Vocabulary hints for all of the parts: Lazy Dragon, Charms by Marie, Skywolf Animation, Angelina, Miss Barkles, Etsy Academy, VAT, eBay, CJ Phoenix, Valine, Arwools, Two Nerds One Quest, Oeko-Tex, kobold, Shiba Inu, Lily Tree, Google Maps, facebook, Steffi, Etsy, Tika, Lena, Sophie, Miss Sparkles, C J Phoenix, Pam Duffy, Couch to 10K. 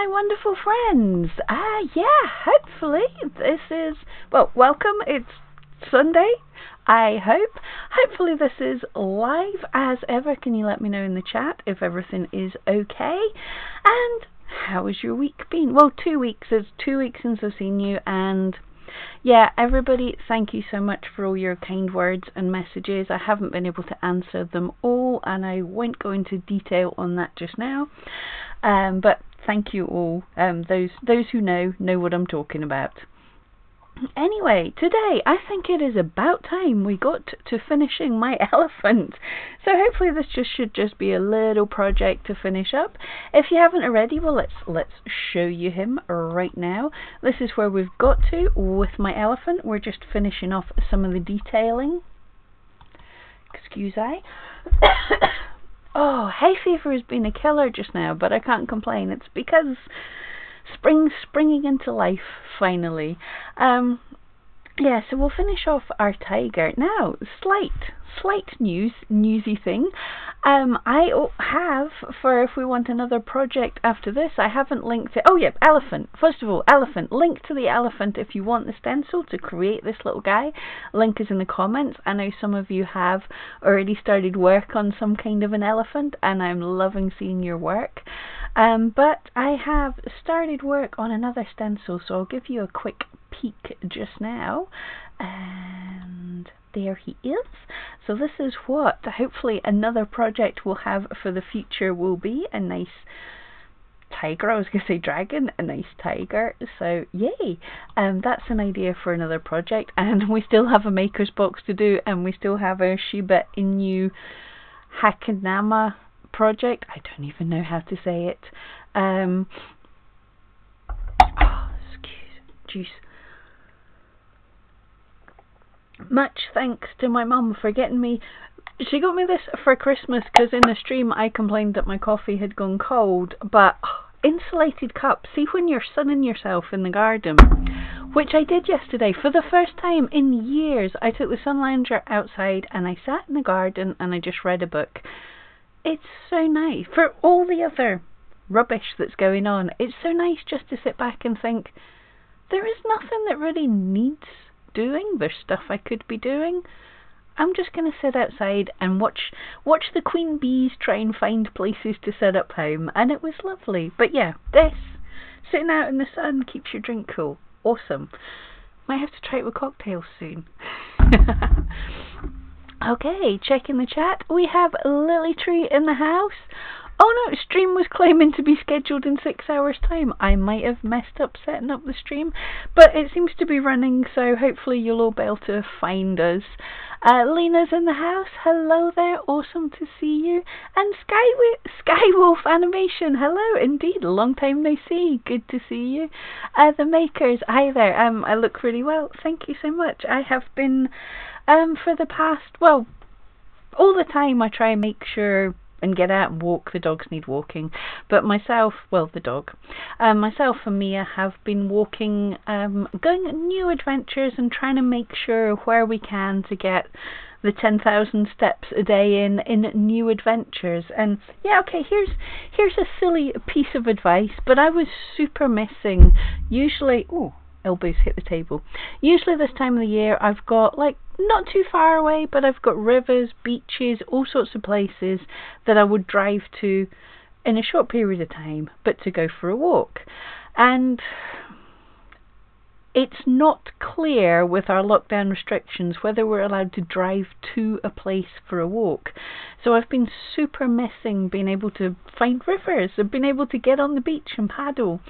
my wonderful friends. Hopefully this is, well, welcome, it's Sunday, I hope. Hopefully this is live as ever. Can you let me know in the chat if everything is okay? And how has your week been? Well, 2 weeks, it's 2 weeks since I've seen you, and yeah, everybody, thank you so much for all your kind words and messages. I haven't been able to answer them all, and I won't go into detail on that just now. But thank you all. Those who know what I'm talking about. Anyway, today I think it is about time we got to finishing my elephant. So hopefully this should just be a little project to finish up. If you haven't already, well, let's show you him right now. This is where we've got to with my elephant. We're just finishing off some of the detailing. Excuse me. Oh, hay fever has been a killer just now, but I can't complain. It's because spring's springing into life finally. Yeah, so we'll finish off our tiger now. Slight newsy thing. I have, for if we want another project after this, I haven't linked it. Oh yeah, elephant. First of all, elephant. Link to the elephant if you want the stencil to create this little guy. Link is in the comments. I know some of you have already started work on some kind of an elephant, and I'm loving seeing your work. But I have started work on another stencil, so I'll give you a quick peek just now, and there he is. So this is what hopefully another project we'll have for the future will be, a nice tiger. I was going to say dragon, a nice tiger. So yay, that's an idea for another project, and we still have a maker's box to do, and we still have a Shiba Inu Hakanama project. I don't even know how to say it. Oh, excuse, juice. Much thanks to my mum for getting me, she got me this for Christmas, because in the stream I complained that my coffee had gone cold, but insulated cup, see when you're sunning yourself in the garden, which I did yesterday for the first time in years. I took the sun lounger outside and I sat in the garden and I just read a book. It's so nice, for all the other rubbish that's going on, it's so nice just to sit back and think, there is nothing that really needs doing, there's stuff I could be doing. I'm just going to sit outside and watch the queen bees try and find places to set up home, and it was lovely. But yeah, this sitting out in the sun keeps your drink cool. Awesome. Might have to try it with cocktails soon. Okay, checking the chat. We have Lily Tree in the house. Oh no, stream was claiming to be scheduled in 6 hours time. I might have messed up setting up the stream, but it seems to be running, so hopefully you'll all be able to find us. Lena's in the house. Hello there, awesome to see you. And Skywolf Animation, hello indeed, long time no see, good to see you. The Makers, hi there, I look really well, thank you so much. I have been, for the past, well, all the time I try and make sure and get out and walk, the dogs need walking, but myself, well, the dog, myself and Mia have been walking, going at new adventures and trying to make sure where we can to get the 10,000 steps a day in new adventures. And yeah, okay, here's a silly piece of advice, but I was super missing, usually, ooh, elbows hit the table, usually this time of the year I've got, like, not too far away, but I've got rivers, beaches, all sorts of places that I would drive to in a short period of time, but to go for a walk. And it's not clear with our lockdown restrictions whether we're allowed to drive to a place for a walk. So I've been super missing being able to find rivers and being able to get on the beach and paddle.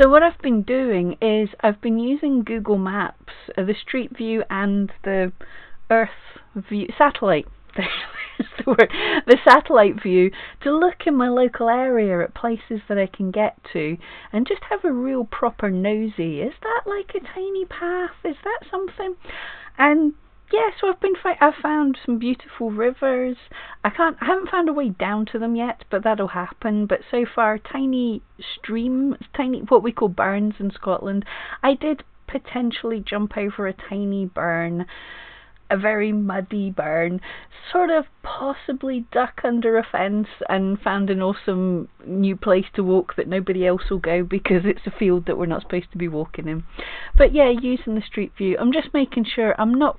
So what I've been doing is I've been using Google Maps, the Street View and the Earth View, satellite, the satellite view, to look in my local area at places that I can get to and just have a real proper nosy. Is that like a tiny path? Is that something? And yeah, so I've found some beautiful rivers. I haven't found a way down to them yet, but that'll happen. But so far, tiny streams, tiny, what we call burns in Scotland. I did potentially jump over a tiny burn a very muddy burn, sort of possibly duck under a fence and found an awesome new place to walk that nobody else will go because it's a field that we're not supposed to be walking in. But yeah, using the street view, I'm just making sure I'm not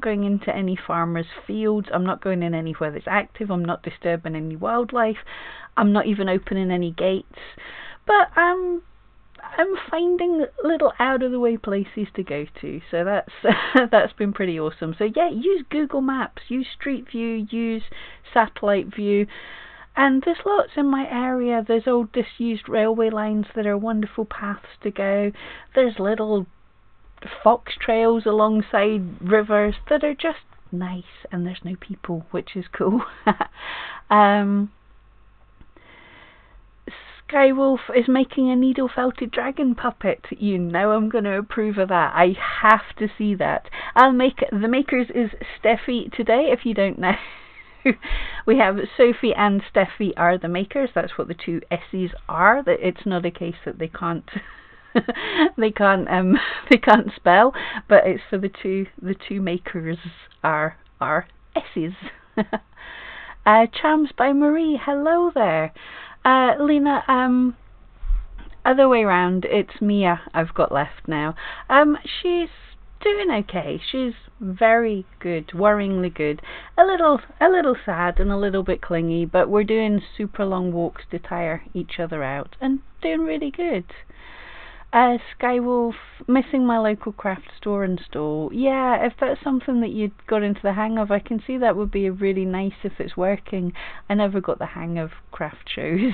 going into any farmers' fields, I'm not going in anywhere that's active, I'm not disturbing any wildlife, I'm not even opening any gates, but I'm finding little out-of-the-way places to go to, so that's been pretty awesome. So yeah, use Google Maps, use Street View, use Satellite View, and there's lots in my area. There's old disused railway lines that are wonderful paths to go. There's little fox trails alongside rivers that are just nice, and there's no people, which is cool. Skywolf is making a needle-felted dragon puppet. You know I'm going to approve of that. I have to see that. The makers is Steffi today, if you don't know. We have Sophie and Steffi are the makers. That's what the two S's are. It's not a case that they can't they can't spell, but it's for the two makers are S's. Charms by Marie. Hello there. Lena, other way round, it's Mia I've got left now. She's doing okay. She's very good, worryingly good. A little sad and a little bit clingy, but we're doing super long walks to tire each other out and doing really good. Skywolf, missing my local craft store and stall. Yeah, if that's something that you'd got into the hang of, I can see that would be really nice if it's working. I never got the hang of craft shows.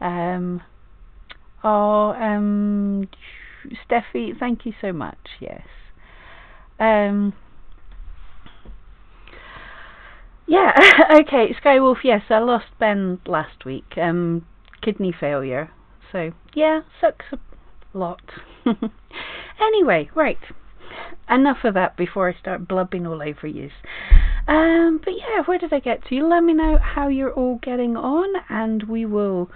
Steffi, thank you so much, yes. Yeah, okay, Skywolf, yes, I lost Ben last week. Kidney failure. So, yeah, sucks a lot. Anyway, right, enough of that before I start blubbing all over you. But yeah, where did I get to? Let me know how you're all getting on, and we will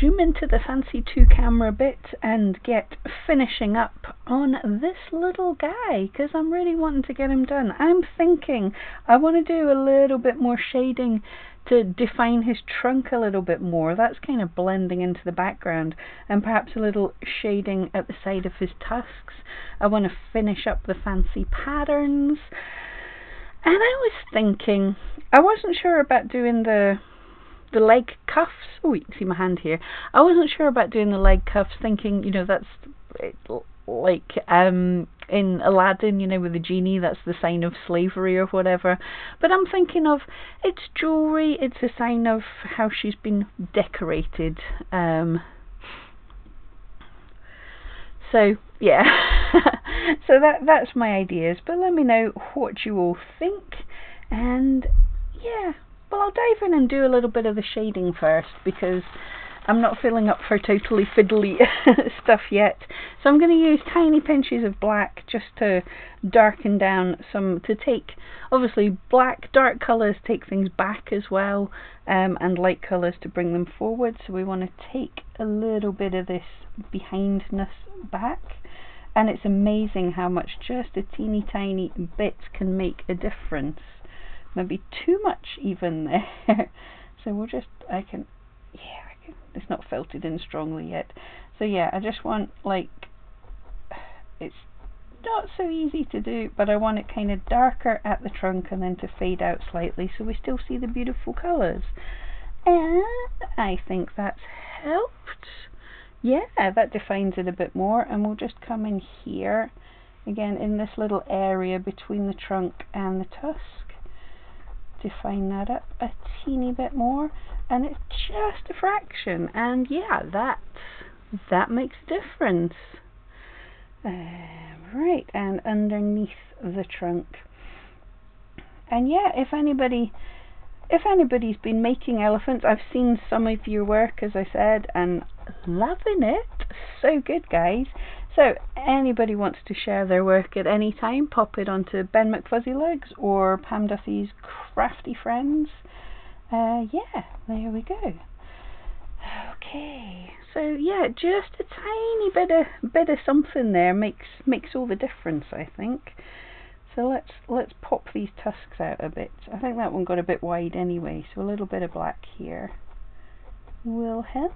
zoom into the Fancy 2 camera bit and get finishing up on this little guy, because I'm really wanting to get him done. I'm thinking I want to do a little bit more shading to define his trunk a little bit more. That's kind of blending into the background, and perhaps a little shading at the side of his tusks. I want to finish up the fancy patterns, and I was thinking, I wasn't sure about doing the leg cuffs. Oh, you can see my hand here. I wasn't sure about doing the leg cuffs, thinking, you know, that's like in Aladdin, you know, with the genie, that's the sign of slavery or whatever. But I'm thinking of, it's jewellery, it's a sign of how she's been decorated. So yeah, so that's my ideas. But let me know what you all think, and yeah. Well, I'll dive in and do a little bit of the shading first, because I'm not filling up for totally fiddly stuff yet. So I'm going to use tiny pinches of black just to darken down some, to take, obviously black, dark colours take things back as well, and light colours to bring them forward. So we want to take a little bit of this behindness back. And it's amazing how much just a teeny tiny bit can make a difference. Maybe too much even there. So we'll just, I can, it's not felted in strongly yet. So yeah, I just want, like, it's not so easy to do, but I want it kind of darker at the trunk and then to fade out slightly so we still see the beautiful colours. And I think that's helped. Yeah, that defines it a bit more, and we'll just come in here, again, in this little area between the trunk and the tusk. Define that up a teeny bit more, and it's just a fraction, and yeah, that makes a difference. Right, and underneath the trunk. And yeah, if anybody's been making elephants, I've seen some of your work, as I said, and loving it. So good, guys. So anybody wants to share their work at any time, pop it onto Ben McFuzzy Legs or Pam Duffy's Crafty Friends. Yeah, there we go. Okay, so yeah, just a tiny bit of something there makes all the difference, I think. So let's pop these tusks out a bit. I think that one got a bit wide anyway, so a little bit of black here will help.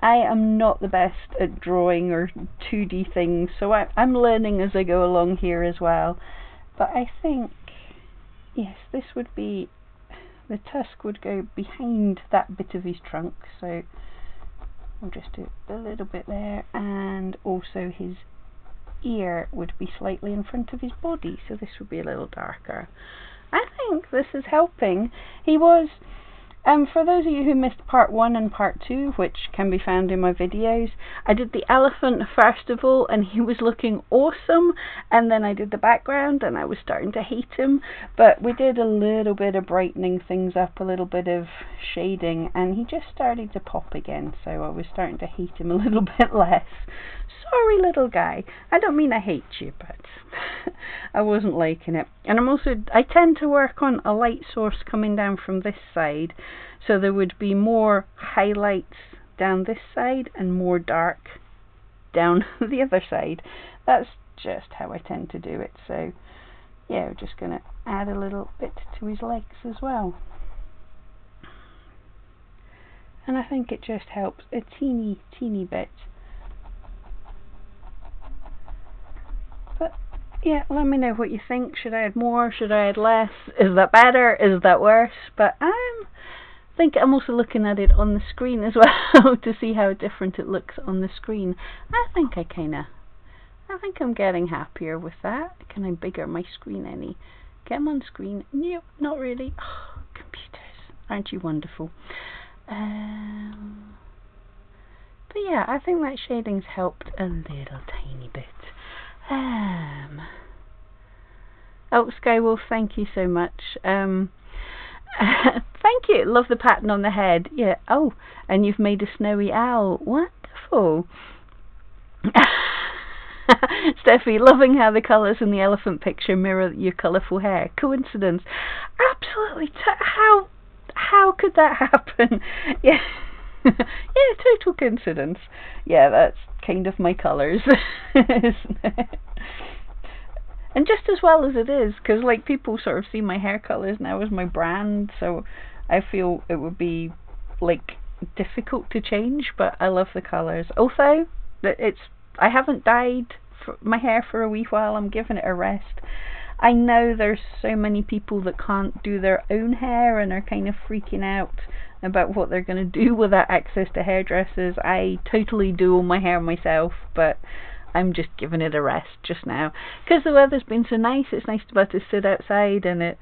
I am not the best at drawing or 2D things, so I'm learning as I go along here as well. But I think, yes, this would be, the tusk would go behind that bit of his trunk, so I'll just do a little bit there, and also his ear would be slightly in front of his body, so this would be a little darker. I think this is helping. He was, for those of you who missed part 1 and part 2, which can be found in my videos, I did the elephant first of all and he was looking awesome, and then I did the background and I was starting to hate him, but we did a little bit of brightening things up, a little bit of shading, and he just started to pop again, so I was starting to hate him a little bit less. Sorry little guy, I don't mean I hate you, but I wasn't liking it. And I tend to work on a light source coming down from this side, so there would be more highlights down this side and more dark down the other side. That's just how I tend to do it. So yeah, we're just going to add a little bit to his legs as well. And I think it just helps a teeny, teeny bit. But yeah, let me know what you think. Should I add more? Should I add less? Is that better? Is that worse? But I think I'm also looking at it on the screen as well to see how different it looks on the screen. I think I'm getting happier with that. Can I bigger my screen any? Get them on screen? Nope, not really. Oh, computers, aren't you wonderful? But yeah, I think that shading's helped a little tiny bit. Oh, Skywolf, thank you so much. Thank you, love the pattern on the head. Yeah, oh, and you've made a snowy owl. Wonderful. Steffi, loving how the colours in the elephant picture mirror your colourful hair. Coincidence. Absolutely. How could that happen? Yeah. Yeah, total coincidence. Yeah, that's kind of my colours, isn't it? And just as well as it is, because like people sort of see my hair colours now as my brand, so I feel it would be like difficult to change, but I love the colours. Although I haven't dyed my hair for a wee while, I'm giving it a rest. I know there's so many people that can't do their own hair and are kind of freaking out about what they're going to do without access to hairdressers. I totally do all my hair myself, but I'm just giving it a rest just now. Because the weather's been so nice, it's nice to be able to sit outside and it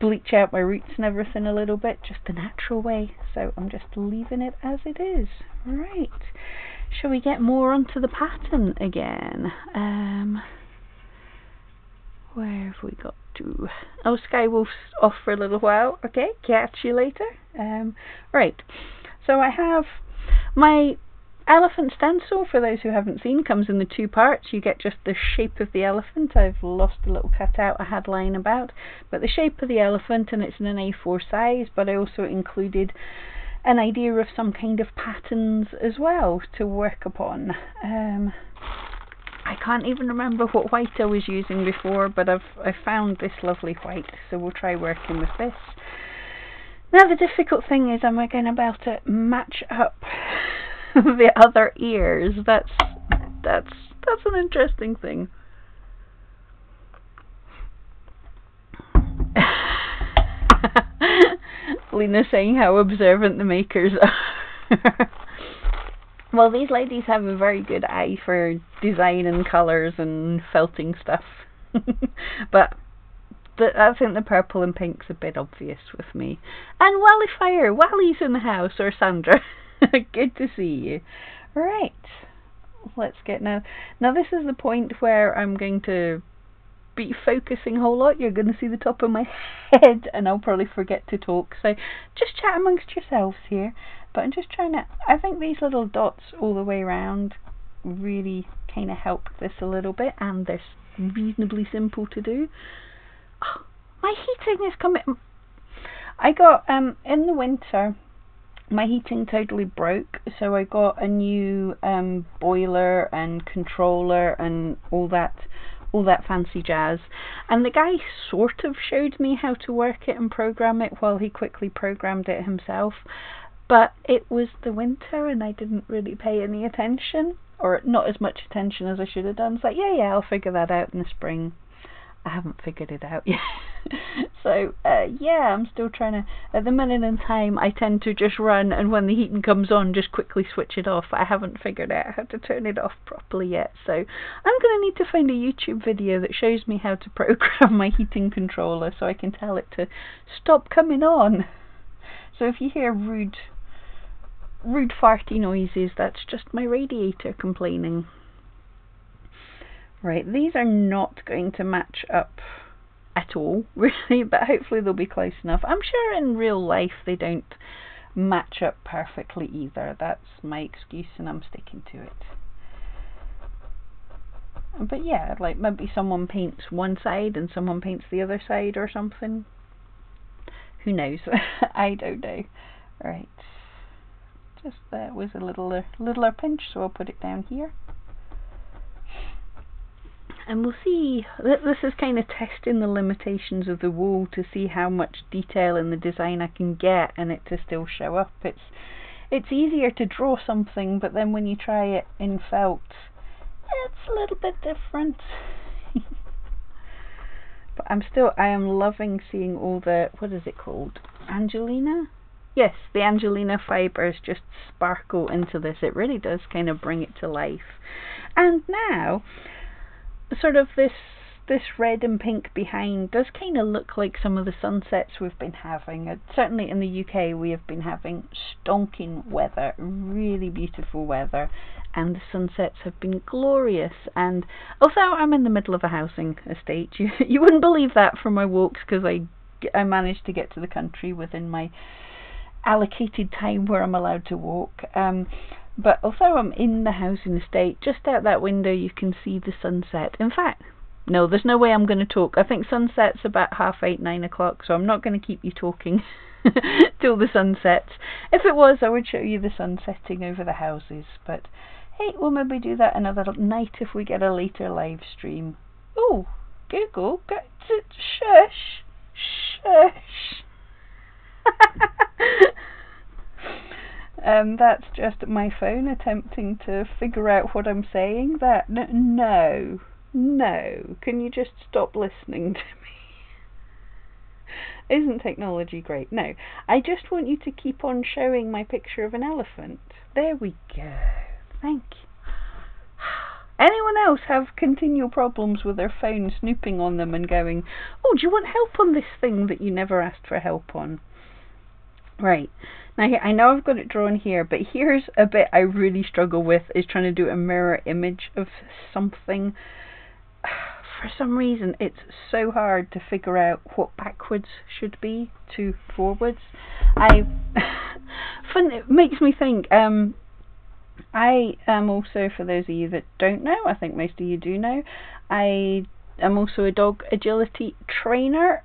bleach out my roots and everything a little bit, just the natural way. So I'm just leaving it as it is. Right, shall we get more onto the pattern again? Where have we got to? Oh, Skywolf's off for a little while. Okay, catch you later. Right, so I have my elephant stencil, for those who haven't seen, comes in the two parts. You get just the shape of the elephant. I've lost a little cutout I had lying about, but the shape of the elephant, and it's in an A4 size, but I also included an idea of some kind of patterns as well to work upon. I can't even remember what white I was using before, but I found this lovely white, so we'll try working with this. Now the difficult thing is, am I going to be able to match up the other ears? That's an interesting thing. Lena's saying how observant the makers are. Well, these ladies have a very good eye for design and colours and felting stuff. But I think the purple and pink's a bit obvious with me. And Wally Fire, Wally's in the house, or Sandra. Good to see you. Right, let's get now this is the point where I'm going to be focusing a whole lot. You're going to see the top of my head and I'll probably forget to talk, so just chat amongst yourselves here. But I'm just trying to, I think these little dots all the way around really kind of help this a little bit, and they're reasonably simple to do. Oh, my heating is coming. I got, in the winter, my heating totally broke, so I got a new boiler and controller and all that all that fancy jazz. And the guy sort of showed me how to work it and program it while he quickly programmed it himself. But it was the winter and I didn't really pay any attention, or not as much attention as I should have done. It's like, yeah, I'll figure that out in the spring. I haven't figured it out yet. So, yeah, I'm still trying to... At the minute in time, I tend to just run, and when the heating comes on, just quickly switch it off. I haven't figured out how to turn it off properly yet. So I'm going to need to find a YouTube video that shows me how to program my heating controller so I can tell it to stop coming on. So if you hear rude farty noises, that's just my radiator complaining. Right, these are not going to match up at all, really, but hopefully they'll be close enough. I'm sure in real life they don't match up perfectly either. That's my excuse and I'm sticking to it. But yeah, like maybe someone paints one side and someone paints the other side or something. Who knows? I don't know. Right, just that was a littler pinch, so I'll put it down here. And we'll see, this is kind of testing the limitations of the wool to see how much detail in the design I can get and it to still show up. It's easier to draw something, but then when you try it in felt, it's a little bit different. But I am loving seeing all the, what is it called? Angelina? Yes, the Angelina fibres just sparkle into this. It really does kind of bring it to life. And now... sort of this red and pink behind does kind of look like some of the sunsets we've been having. Certainly in the UK we have been having stonking weather, really beautiful weather, and the sunsets have been glorious. And although I'm in the middle of a housing estate, you wouldn't believe that from my walks, because I managed to get to the country within my allocated time where I'm allowed to walk. But although I'm in the housing estate, just out that window you can see the sunset. In fact, no, there's no way I'm going to talk. I think sunset's about 8:30, 9 o'clock, so I'm not going to keep you talking till the sun sets. If it was, I would show you the sun setting over the houses. But hey, we'll maybe do that another night if we get a later live stream. Oh, Google, shush, shush. That's just my phone attempting to figure out what I'm saying. That no, can you just stop listening to me? Isn't technology great? No, I just want you to keep on showing my picture of an elephant. There we go. Thank you. Anyone else have continual problems with their phone snooping on them and going, oh, do you want help on this thing that you never asked for help on? Right, now I know I've got it drawn here, but here's a bit I really struggle with, is trying to do a mirror image of something. For some reason it's so hard to figure out what backwards should be to forwards. It makes me think. I am also, for those of you that don't know, I think most of you do know, I am also a dog agility trainer.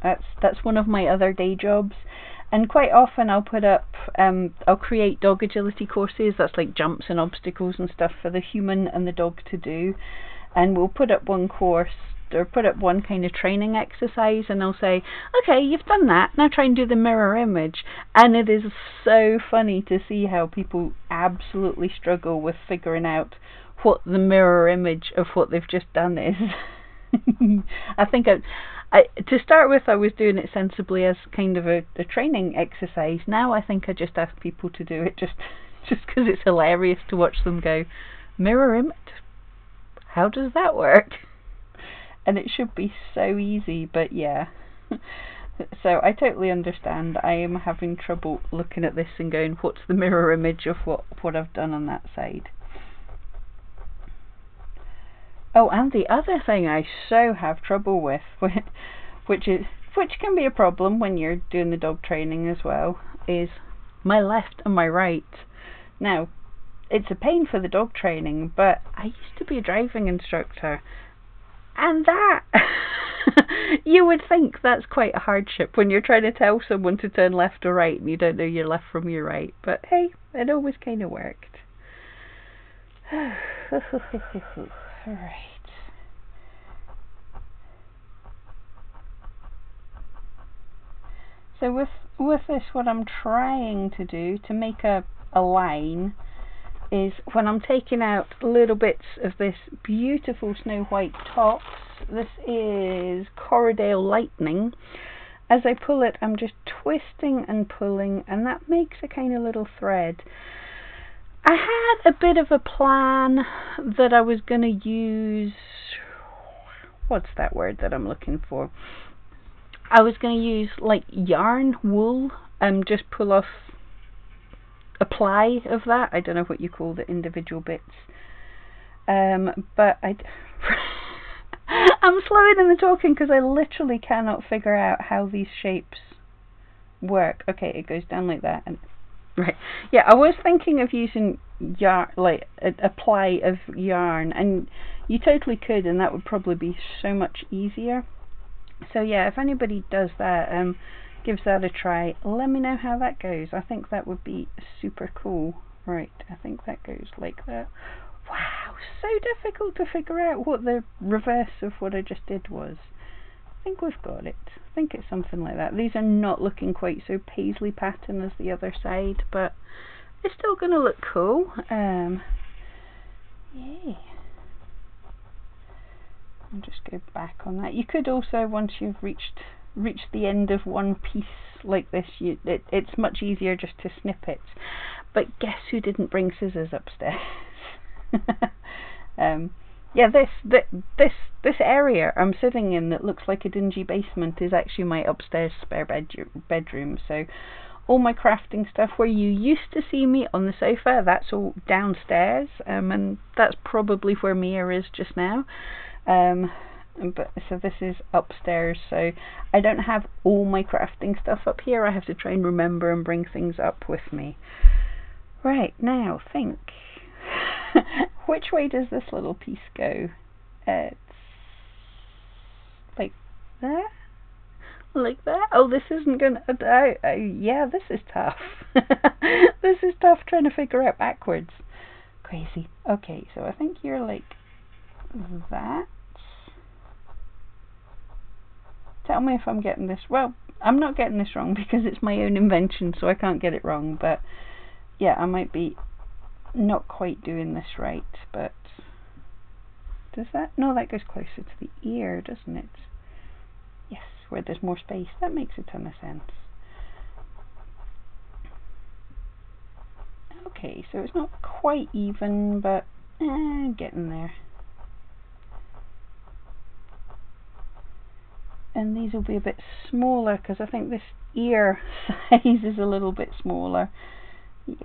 That's one of my other day jobs. And quite often I'll put up, I'll create dog agility courses, that's like jumps and obstacles and stuff for the human and the dog to do. And we'll put up one course, or put up one kind of training exercise, and I'll say, okay, you've done that, now try and do the mirror image. And it is so funny to see how people absolutely struggle with figuring out what the mirror image of what they've just done is. I think to start with, I was doing it sensibly as kind of a training exercise. Now I think I just ask people to do it just because it's hilarious to watch them go, mirror image? How does that work? And it should be so easy, but yeah. So I totally understand. I am having trouble looking at this and going, what's the mirror image of what I've done on that side? Oh, and the other thing I so have trouble with, which can be a problem when you're doing the dog training as well, is my left and my right. Now, it's a pain for the dog training, but I used to be a driving instructor, and that you would think that's quite a hardship when you're trying to tell someone to turn left or right and you don't know your left from your right. But hey, it always kind of worked. Alright, So with this, what I'm trying to do to make a line is when I'm taking out little bits of this beautiful Snow White tops, this is Corridale Lightning, as I pull it I'm just twisting and pulling, and that makes a kind of little thread. I had a bit of a plan that I was going to use, what's that word that I'm looking for? I was going to use like yarn, wool, and just pull off a ply of that. I don't know what you call the individual bits, but I'm slower than the talking because I literally cannot figure out how these shapes work. Okay, it goes down like that, and right, yeah, I was thinking of using yarn, like a ply of yarn, and you totally could, and that would probably be so much easier. So yeah, if anybody does that, gives that a try, let me know how that goes. I think that would be super cool. Right, I think that goes like that. Wow, so difficult to figure out what the reverse of what I just did was. I think we've got it. I think it's something like that. These are not looking quite so paisley pattern as the other side, but it's still going to look cool. Yeah. I'll just go back on that. You could also, once you've reached the end of one piece like this, it's much easier just to snip it. But guess who didn't bring scissors upstairs? Yeah, this area I'm sitting in that looks like a dingy basement is actually my upstairs spare bedroom. So all my crafting stuff where you used to see me on the sofa, that's all downstairs, and that's probably where Mia is just now. But so this is upstairs, so I don't have all my crafting stuff up here. I have to try and remember and bring things up with me. Right, now think. Which way does this little piece go? It's like that? Like that? Oh, this isn't gonna... yeah, this is tough. This is tough trying to figure out backwards. Crazy. Okay, so I think you're like that. Tell me if I'm getting this... Well, I'm not getting this wrong because it's my own invention, so I can't get it wrong, but yeah, I might be not quite doing this right, but does that... No, that goes closer to the ear, doesn't it? Yes, where there's more space. That makes a ton of sense. Okay, so it's not quite even, but getting there. And these will be a bit smaller because I think this ear size is a little bit smaller. Yeah.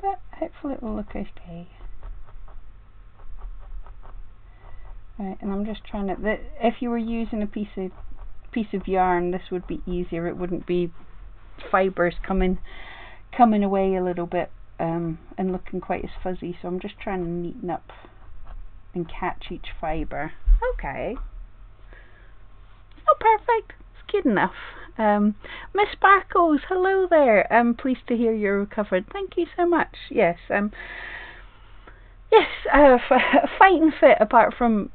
But hopefully it will look okay. Right, and I'm just trying to... If you were using a piece of yarn, this would be easier. It wouldn't be fibres coming away a little bit. And looking quite as fuzzy, so I'm just trying to neaten up and catch each fibre. Okay, not perfect, it's good enough. Miss Barkles, hello there, I'm pleased to hear you're recovered, thank you so much. Yes, yes, fighting fit apart from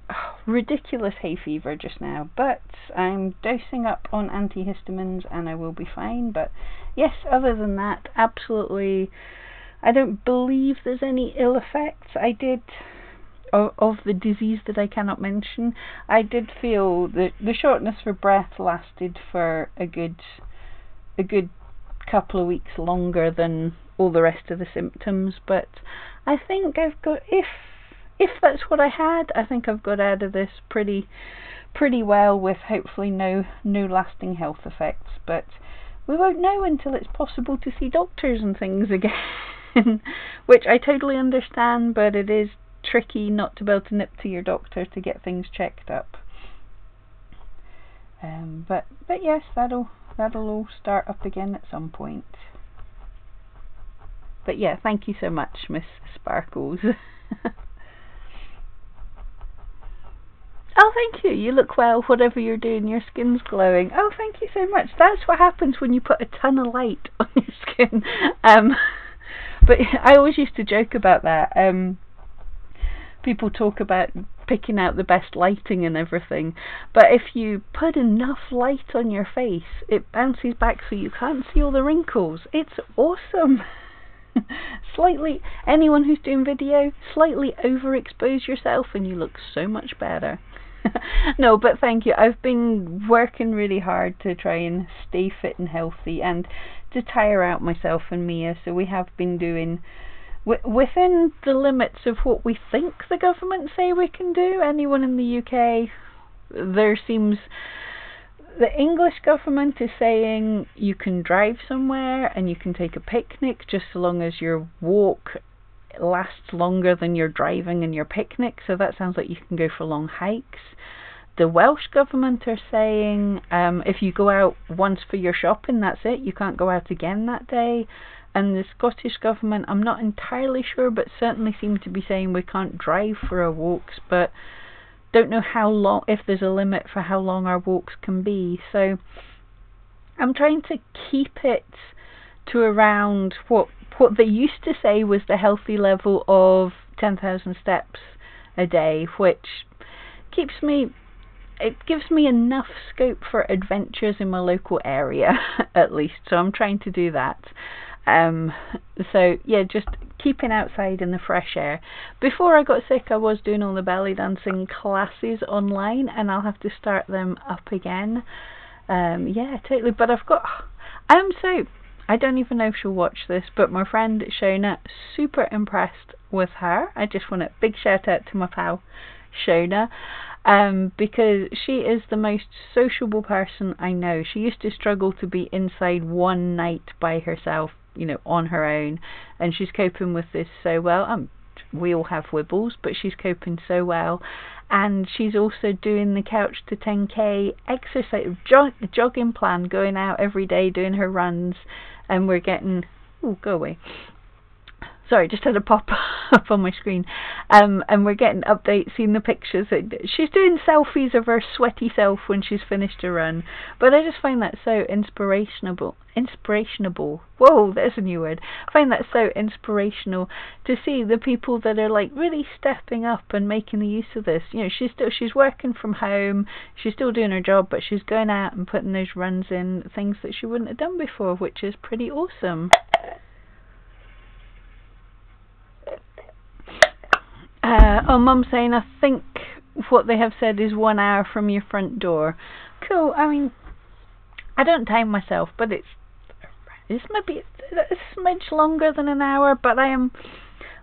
ridiculous hay fever just now, but I'm dosing up on antihistamines and I will be fine. But yes, other than that, absolutely, I don't believe there's any ill effects. I did, of the disease that I cannot mention, I did feel the shortness for breath lasted for a good couple of weeks longer than all the rest of the symptoms, but I think I've got, if that's what I had, I think I've got out of this pretty well with hopefully no lasting health effects, but we won't know until it's possible to see doctors and things again. Which I totally understand, but it is tricky not to be able to nip to your doctor to get things checked up. But yes, that'll all start up again at some point. But yeah, thank you so much, Miss Sparkles. Oh, thank you, you look well, whatever you're doing, your skin's glowing. Oh, thank you so much. That's what happens when you put a ton of light on your skin. But I always used to joke about that. People talk about picking out the best lighting and everything. But if you put enough light on your face, it bounces back so you can't see all the wrinkles. It's awesome. Slightly, anyone who's doing video, slightly overexpose yourself and you look so much better. No, but thank you. I've been working really hard to try and stay fit and healthy and to tire out myself and Mia, so we have been doing within the limits of what we think the government say we can do. Anyone in the UK, there seems the English government is saying you can drive somewhere and you can take a picnic just so long as your walk lasts longer than your driving and your picnic, so that sounds like you can go for long hikes. The Welsh government are saying if you go out once for your shopping, that's it, you can't go out again that day. And the Scottish government, I'm not entirely sure, but certainly seem to be saying we can't drive for our walks, but don't know how long, if there's a limit for how long our walks can be. So I'm trying to keep it to around what they used to say was the healthy level of 10,000 steps a day, which keeps me, it gives me enough scope for adventures in my local area at least, so I'm trying to do that. So yeah, just keeping outside in the fresh air. Before I got sick, I was doing all the belly dancing classes online, and I'll have to start them up again. Yeah, totally. But I've got, I don't even know if she'll watch this, but my friend Shona, super impressed with her. I just want a big shout out to my pal Shona, because she is the most sociable person I know. She used to struggle to be inside one night by herself, you know, on her own, and she's coping with this so well. We all have wibbles, but she's coping so well. And she's also doing the Couch to 10K exercise, jogging plan, going out every day, doing her runs, and we're getting, oh, go away. Sorry, just had a pop up on my screen. And we're getting updates, seeing the pictures. She's doing selfies of her sweaty self when she's finished a run. But I just find that so inspirational. Whoa, there's a new word. I find that so inspirational to see the people that are like really stepping up and making the use of this. You know, she's working from home. She's still doing her job, but she's going out and putting those runs in, things that she wouldn't have done before, which is pretty awesome. Oh, Mum's saying, I think what they have said is 1 hour from your front door. Cool. I mean, I don't time myself, but it's maybe a smidge longer than an hour, but I am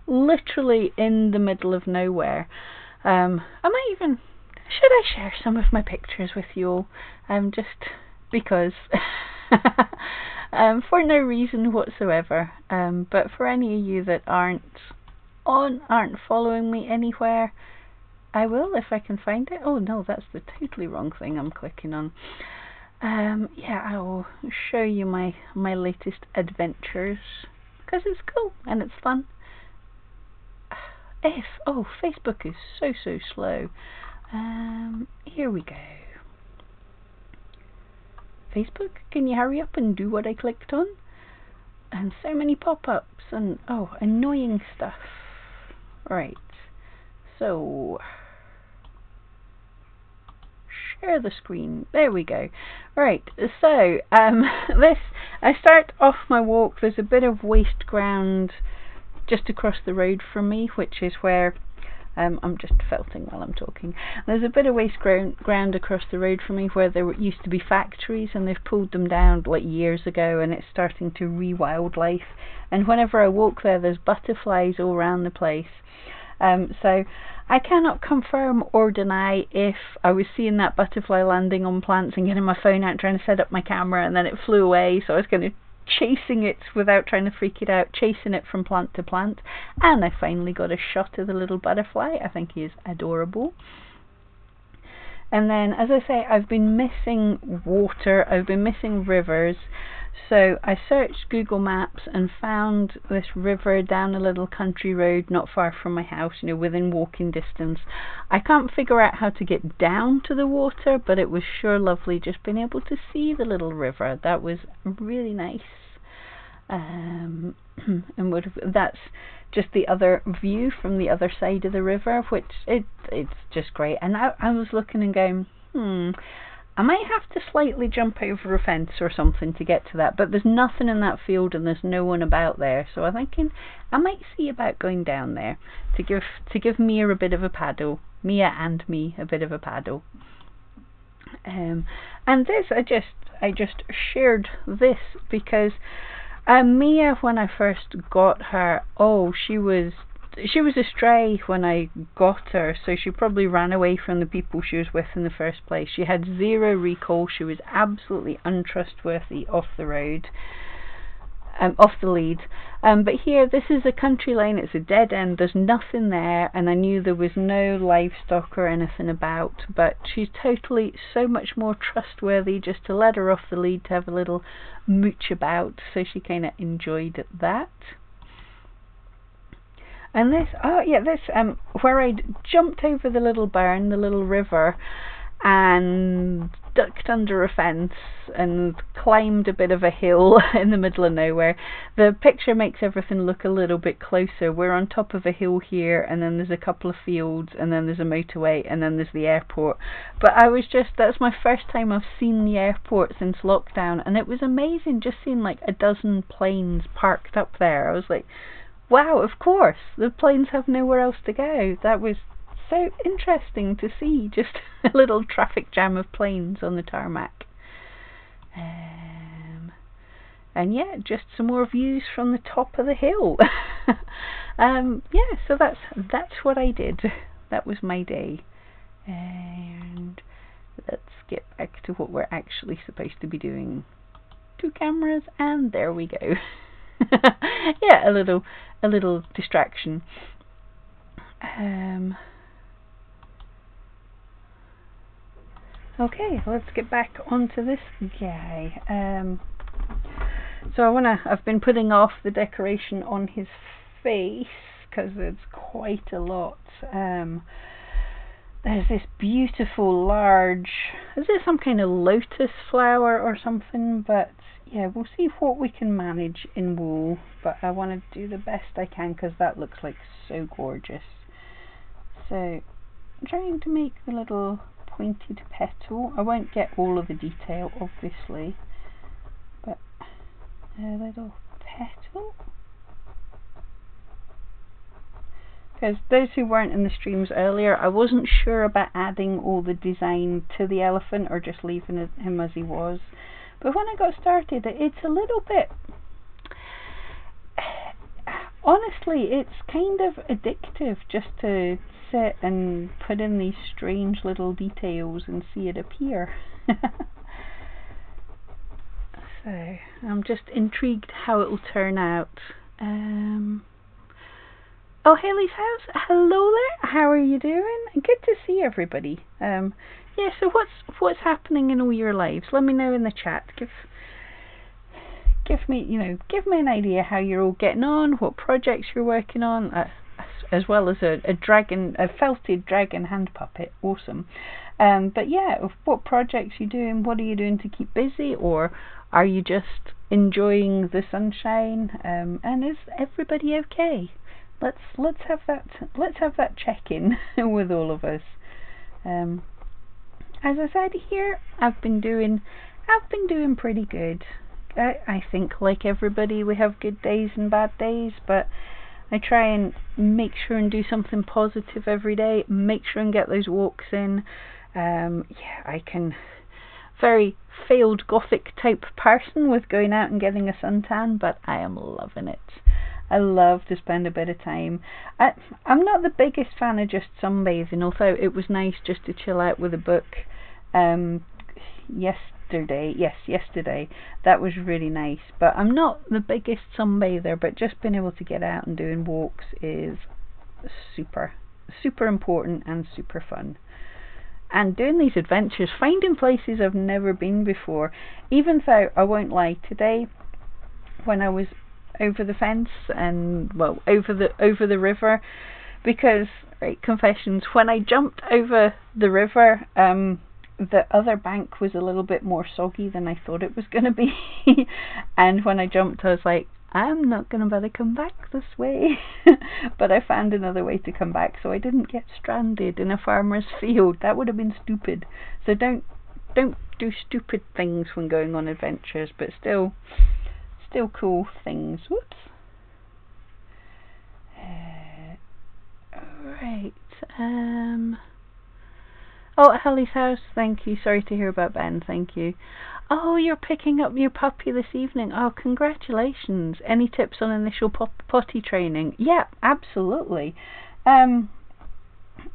literally in the middle of nowhere. I might even, should I share some of my pictures with you all? Just because. For no reason whatsoever. But for any of you that aren't following me anywhere, I will if I can find it. Oh no, that's the totally wrong thing I'm clicking on. Yeah, I will show you my latest adventures, because it's cool and it's fun. Oh, Facebook is so slow. Here we go. Facebook, can you hurry up and do what I clicked on? And so many pop-ups and oh, annoying stuff. Right, so share the screen. There we go. Right, so I start off my walk. There's a bit of waste ground just across the road from me, which is where I'm just felting while I'm talking. There's a bit of waste ground across the road from me where there used to be factories, and they've pulled them down like years ago, and it's starting to re-wildlife. And whenever I walk there, there's butterflies all around the place. So I cannot confirm or deny if I was seeing that butterfly landing on plants and getting my phone out trying to set up my camera, and then it flew away, so I was going to chasing it without trying to freak it out, chasing it from plant to plant, and I finally got a shot of the little butterfly. I think he is adorable. And then, as I say, I've been missing water, I've been missing rivers, so I searched Google Maps and found this river down a little country road not far from my house, you know, within walking distance. I can't figure out how to get down to the water, but it was sure lovely just being able to see the little river. That was really nice. and that's just the other view from the other side of the river, which it's just great. And I was looking and going, I might have to slightly jump over a fence or something to get to that, but there's nothing in that field and there's no one about there, so I'm thinking I might see about going down there to give Mia a bit of a paddle, Mia and me a bit of a paddle. And this I just shared this because Mia, when I first got her, she was astray when I got her, so she probably ran away from the people she was with in the first place. She had zero recall. She was absolutely untrustworthy off the road, off the lead. But here, this is a country lane. It's a dead end. There's nothing there, and I knew there was no livestock or anything about. But she's totally so much more trustworthy just to let her off the lead, to have a little mooch about. So she kind of enjoyed that. And this, oh yeah, this, where I jumped over the little burn, the little river, and ducked under a fence and climbed a bit of a hill in the middle of nowhere. The picture makes everything look a little bit closer. We're on top of a hill here, and then there's a couple of fields, and then there's a motorway, and then there's the airport. But I was just, that's my first time I've seen the airport since lockdown, and it was amazing just seeing like a dozen planes parked up there. I was like, wow, of course, the planes have nowhere else to go. That was so interesting to see, just a little traffic jam of planes on the tarmac. And yeah, just some more views from the top of the hill. Yeah, so that's what I did. That was my day. And let's get back to what we're actually supposed to be doing. Two cameras, and there we go. Yeah, a little distraction. Okay, let's get back onto this guy. So I've been putting off the decoration on his face because it's quite a lot. There's this beautiful large, is it some kind of lotus flower or something? But yeah, we'll see what we can manage in wool, but I want to do the best I can because that looks like so gorgeous. So I'm trying to make the little pointed petal. I won't get all of the detail obviously, but a little petal. Because those who weren't in the streams earlier, I wasn't sure about adding all the design to the elephant or just leaving him as he was. But when I got started, it's a little bit, honestly, it's kind of addictive just to sit and put in these strange little details and see it appear. So I'm just intrigued how it will turn out. Oh, Hayley's House, hello there, how are you doing? Good to see everybody. Yeah, so what's happening in all your lives? Let me know in the chat. Give me an idea how you're all getting on, what projects you're working on, as well as a felted dragon hand puppet. Awesome. But yeah, what projects are you doing? What are you doing to keep busy, or are you just enjoying the sunshine? And is everybody okay? Let's have that check in with all of us. As I said here, I've been doing pretty good. I think like everybody, we have good days and bad days, but I try and make sure and do something positive every day, make sure and get those walks in. Yeah, I can, very failed gothic type person with going out and getting a suntan, but I am loving it. I love to spend a bit of time. I'm not the biggest fan of just sunbathing, although it was nice just to chill out with a book. Yesterday, that was really nice. But I'm not the biggest sunbather, but just being able to get out and doing walks is super, super important and super fun. And doing these adventures, finding places I've never been before. Even though, I won't lie, today when I was over the fence and, well, over the river, because, right, confessions, when I jumped over the river, the other bank was a little bit more soggy than I thought it was going to be. And when I jumped, I was like, I'm not going to bother come back this way. But I found another way to come back so I didn't get stranded in a farmer's field. That would have been stupid. So don't do stupid things when going on adventures, but still cool things. Whoops. Right. Oh, at Holly's House, thank you. Sorry to hear about Ben, thank you. Oh, you're picking up your puppy this evening. Oh, congratulations. Any tips on initial potty training? Yeah, absolutely. Yeah,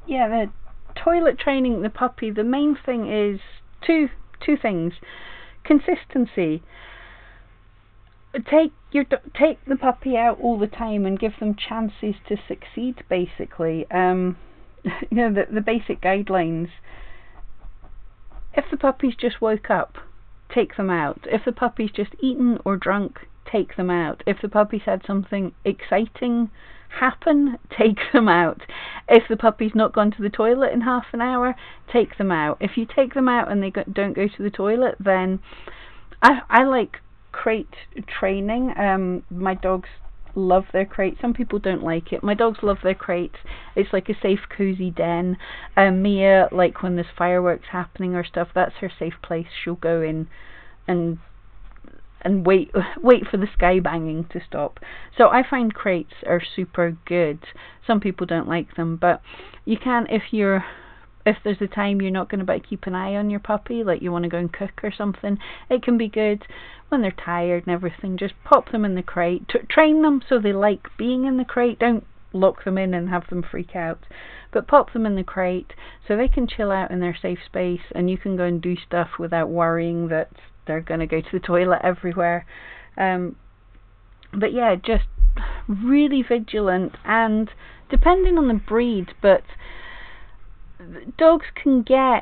the toilet training the puppy, the main thing is two things. Consistency. Take the puppy out all the time and give them chances to succeed, basically. You know, the basic guidelines. If the puppy's just woke up, take them out. If the puppy's just eaten or drunk, take them out. If the puppy's had something exciting happen, take them out. If the puppy's not gone to the toilet in half an hour, take them out. If you take them out and they don't go to the toilet, then I like crate training. My dogs love their crate. Some people don't like it. My dogs love their crates. It's like a safe, cozy den. Mia, like when there's fireworks happening or stuff, that's her safe place. She'll go in and wait for the sky banging to stop. So I find crates are super good. Some people don't like them, but you can, if there's a time you're not going to keep an eye on your puppy, like you want to go and cook or something, it can be good when they're tired and everything. Just pop them in the crate. Train them so they like being in the crate. Don't lock them in and have them freak out. But pop them in the crate so they can chill out in their safe space and you can go and do stuff without worrying that they're going to go to the toilet everywhere. But yeah, just really vigilant and depending on the breed, but dogs can catch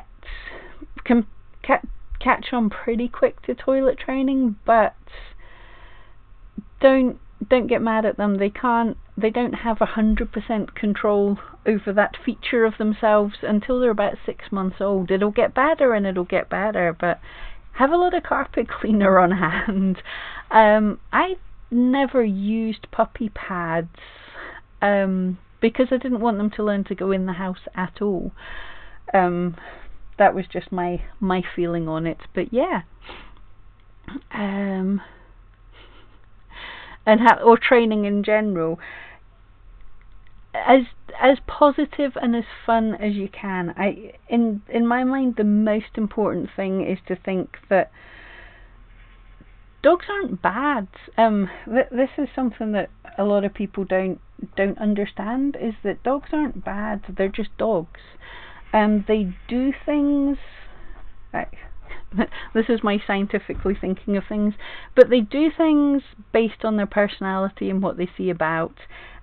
on pretty quick to toilet training, but don't get mad at them. They don't have 100% control over that feature of themselves until they're about 6 months old. It'll get better and it'll get better, but have a lot of carpet cleaner on hand. I never used puppy pads. Because I didn't want them to learn to go in the house at all. That was just my feeling on it. But yeah, or training in general, as positive and as fun as you can. In my mind, the most important thing is to think that dogs aren't bad. This is something that a lot of people don't understand, is that dogs aren't bad, they're just dogs. They do things, like, this is my scientifically thinking of things, but they do things based on their personality and what they see about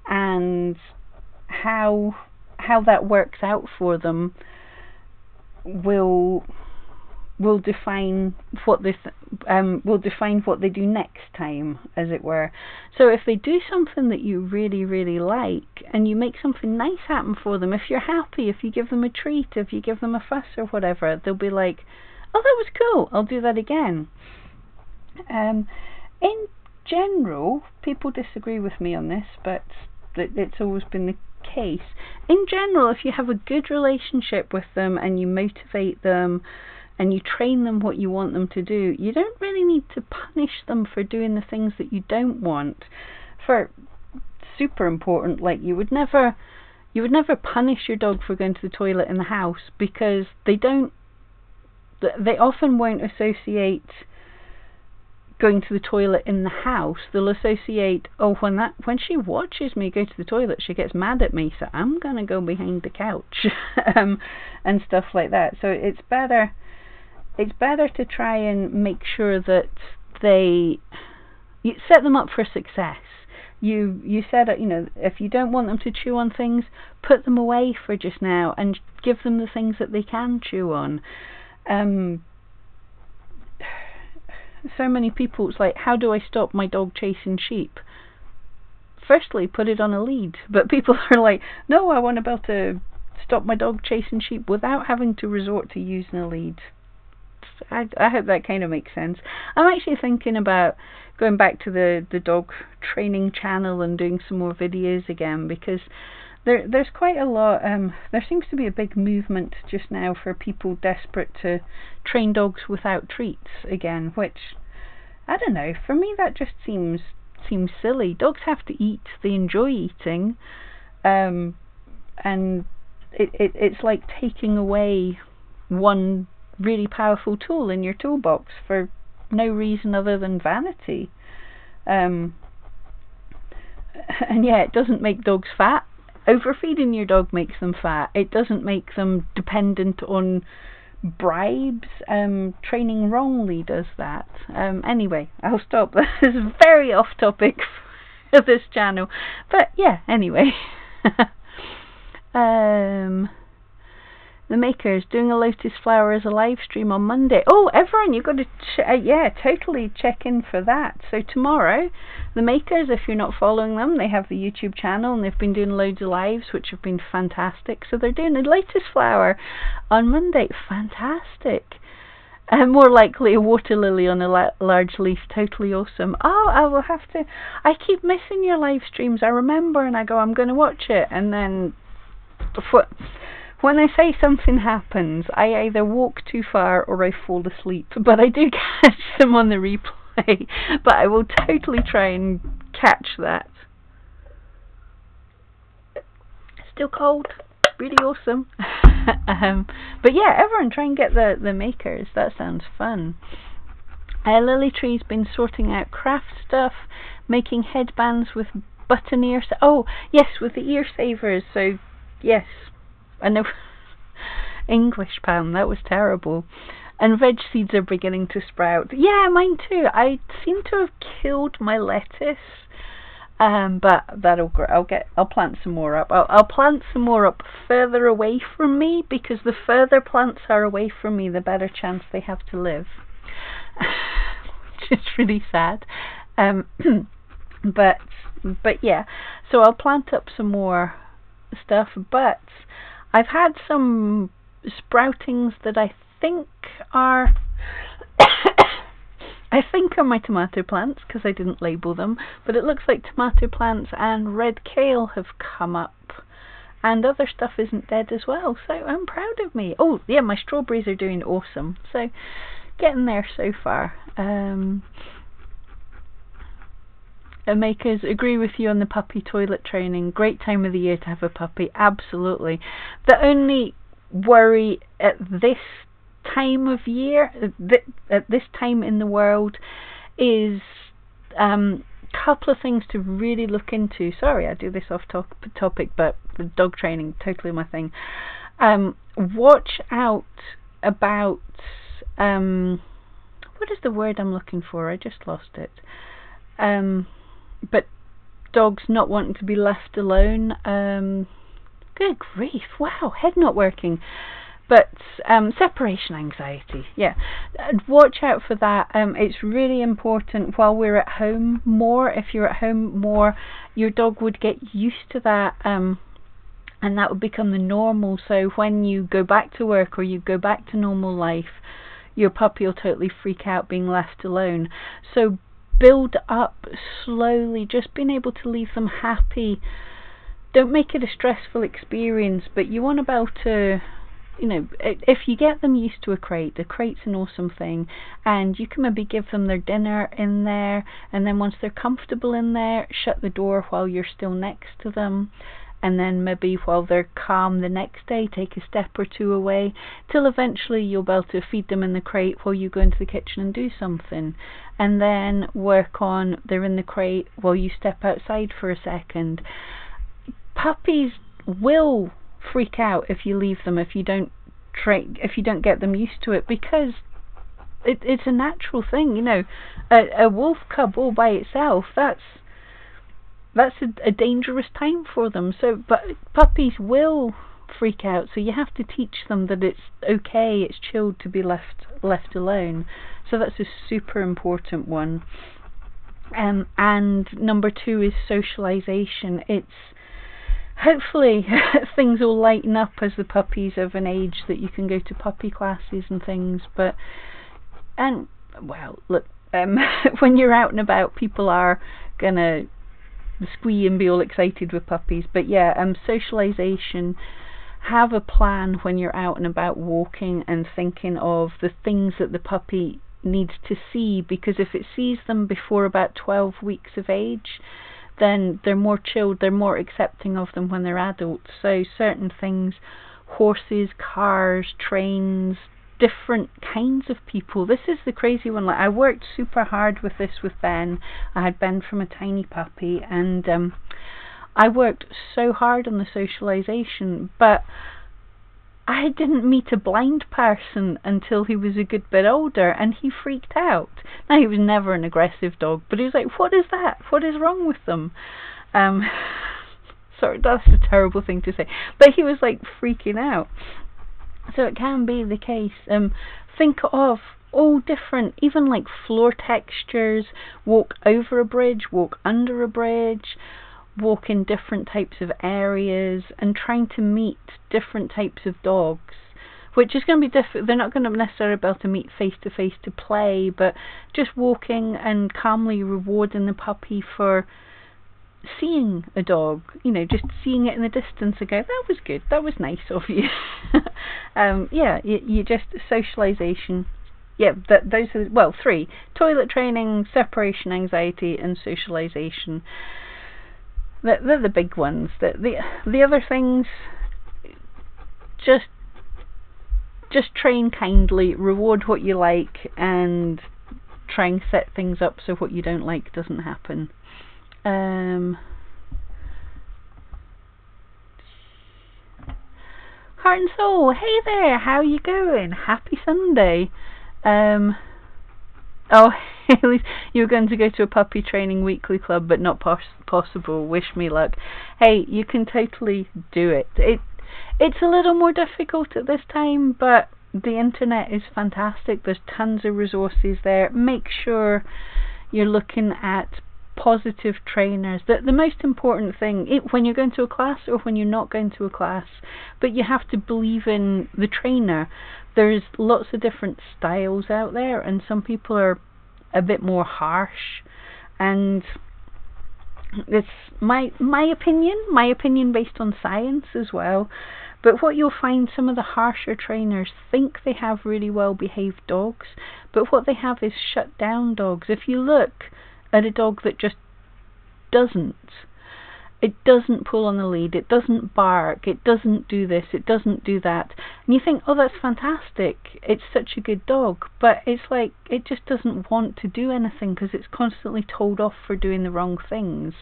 and how that works out for them will define what they will define what they do next time, as it were. So if they do something that you really, really like, and you make something nice happen for them, if you're happy, if you give them a treat, if you give them a fuss or whatever, they'll be like, "Oh, that was cool. I'll do that again." In general, people disagree with me on this, but it's always been the case. In general, if you have a good relationship with them and you motivate them, and you train them what you want them to do, you don't really need to punish them for doing the things that you don't want. For super important, like you would never punish your dog for going to the toilet in the house, because they often won't associate going to the toilet in the house. They'll associate, oh, when she watches me go to the toilet, she gets mad at me, so I'm gonna go behind the couch and stuff like that. So it's better. It's better to try and make sure that you set them up for success. You set it, you know, if you don't want them to chew on things, put them away for just now and give them the things that they can chew on. So many people, it's like, how do I stop my dog chasing sheep? Firstly, put it on a lead. But people are like, no, I want to be able to stop my dog chasing sheep without having to resort to using a lead. I hope that kind of makes sense. I'm actually thinking about going back to the dog training channel and doing some more videos again, because there's quite a lot. There seems to be a big movement just now for people desperate to train dogs without treats again, which, I don't know, for me that just seems silly. Dogs have to eat, they enjoy eating, and it's like taking away one really powerful tool in your toolbox for no reason other than vanity. And yeah, it doesn't make dogs fat. Overfeeding your dog makes them fat. It doesn't make them dependent on bribes. Training wrongly does that. Anyway, I'll stop. This is very off topic of this channel, but yeah, anyway. The maker is doing a lotus flower as a live stream on Monday. Oh, everyone, you've got to totally check in for that. So tomorrow, the makers, if you're not following them, they have the YouTube channel and they've been doing loads of lives, which have been fantastic. So they're doing a lotus flower on Monday. Fantastic. And more likely a water lily on a large leaf. Totally awesome. Oh, I will have to. I keep missing your live streams. I remember, and I go, I'm going to watch it, and then when I say something happens, I either walk too far or I fall asleep, but I do catch them on the replay. But I will totally try and catch that. Still cold, really awesome. But yeah, everyone try and get the makers, that sounds fun. Lily Tree's been sorting out craft stuff, making headbands with button ear, oh yes, with the ear savers, so yes. I know. English pound, that was terrible. And veg seeds are beginning to sprout. Yeah, mine too. I seem to have killed my lettuce, but that'll grow. I'll plant some more up. I'll plant some more up further away from me, because the further plants are away from me, the better chance they have to live. Which is really sad. But yeah. So I'll plant up some more stuff, but I've had some sproutings that I think are my tomato plants, because I didn't label them, but it looks like tomato plants and red kale have come up, and other stuff isn't dead as well, so I'm proud of me. Oh yeah, my strawberries are doing awesome, so getting there so far. Makers, agree with you on the puppy toilet training. Great time of the year to have a puppy, absolutely. The only worry at this time of year, at this time in the world, is couple of things to really look into. Sorry, I do this off topic, but the dog training, totally my thing. Watch out about what is the word I'm looking for? I just lost it. But dogs not wanting to be left alone. Good grief, wow, head not working. But separation anxiety, yeah. Watch out for that. It's really important while we're at home more. If you're at home more, your dog would get used to that, and that would become the normal. So when you go back to work or you go back to normal life, your puppy will totally freak out being left alone. So build up slowly, just being able to leave them happy. Don't make it a stressful experience, but you want to be able to, you know, if you get them used to a crate, the crate's an awesome thing, and you can maybe give them their dinner in there, and then once they're comfortable in there, shut the door while you're still next to them, and then maybe while they're calm the next day, take a step or two away, till eventually you'll be able to feed them in the crate while you go into the kitchen and do something, and then work on they're in the crate while you step outside for a second. Puppies will freak out if you leave them, if you don't get them used to it, because it's a natural thing, you know. A wolf cub all by itself, that's a dangerous time for them. So, but puppies will freak out, so you have to teach them that it's okay, it's chilled to be left alone. So that's a super important one. And number 2 is socialization. It's hopefully things will lighten up as the puppies of an age that you can go to puppy classes and things. But, and well, look, when you're out and about, people are gonna squee and be all excited with puppies. But yeah, socialization. Have a plan when you're out and about walking, and thinking of the things that the puppy needs to see, because if it sees them before about 12 weeks of age, then they're more chilled, they're more accepting of them when they're adults. So certain things, horses, cars, trains, different kinds of people. This is the crazy one. Like, I worked super hard with this with Ben. I had Ben from a tiny puppy, and I worked so hard on the socialization, but I didn't meet a blind person until he was a good bit older, and he freaked out. Now, he was never an aggressive dog, but he was like, what is that? What is wrong with them? Sorry, that's a terrible thing to say. But he was like freaking out. So it can be the case. Think of all different, even like floor textures, walk over a bridge, walk under a bridge, walk in different types of areas, and trying to meet different types of dogs, which is going to be different. They're not going to necessarily be able to meet face to face to play, but just walking and calmly rewarding the puppy for seeing a dog, you know, just seeing it in the distance and go, that was good, that was nice of you. Yeah, you just, socialization. Yeah, those are, well, three: toilet training, separation anxiety, and socialization. They're the big ones. The other things, just train kindly, reward what you like, and try and set things up so what you don't like doesn't happen. Heart and Soul, hey there, how you going? Happy Sunday. Oh, Hayley's, you're going to go to a puppy training weekly club, but not possible. Wish me luck. Hey, you can totally do it. It's a little more difficult at this time, but the internet is fantastic. There's tons of resources there. Make sure you're looking at positive trainers. The most important thing, when you're going to a class or when you're not going to a class, but you have to believe in the trainer. There's lots of different styles out there, and some people are a bit more harsh, and it's my opinion based on science as well. But what you'll find, some of the harsher trainers think they have really well behaved dogs, but what they have is shut down dogs. If you look at a dog that just doesn't pull on the lead, it doesn't bark, it doesn't do this, it doesn't do that, and you think, oh, that's fantastic, it's such a good dog, but it's like, it just doesn't want to do anything because it's constantly told off for doing the wrong things.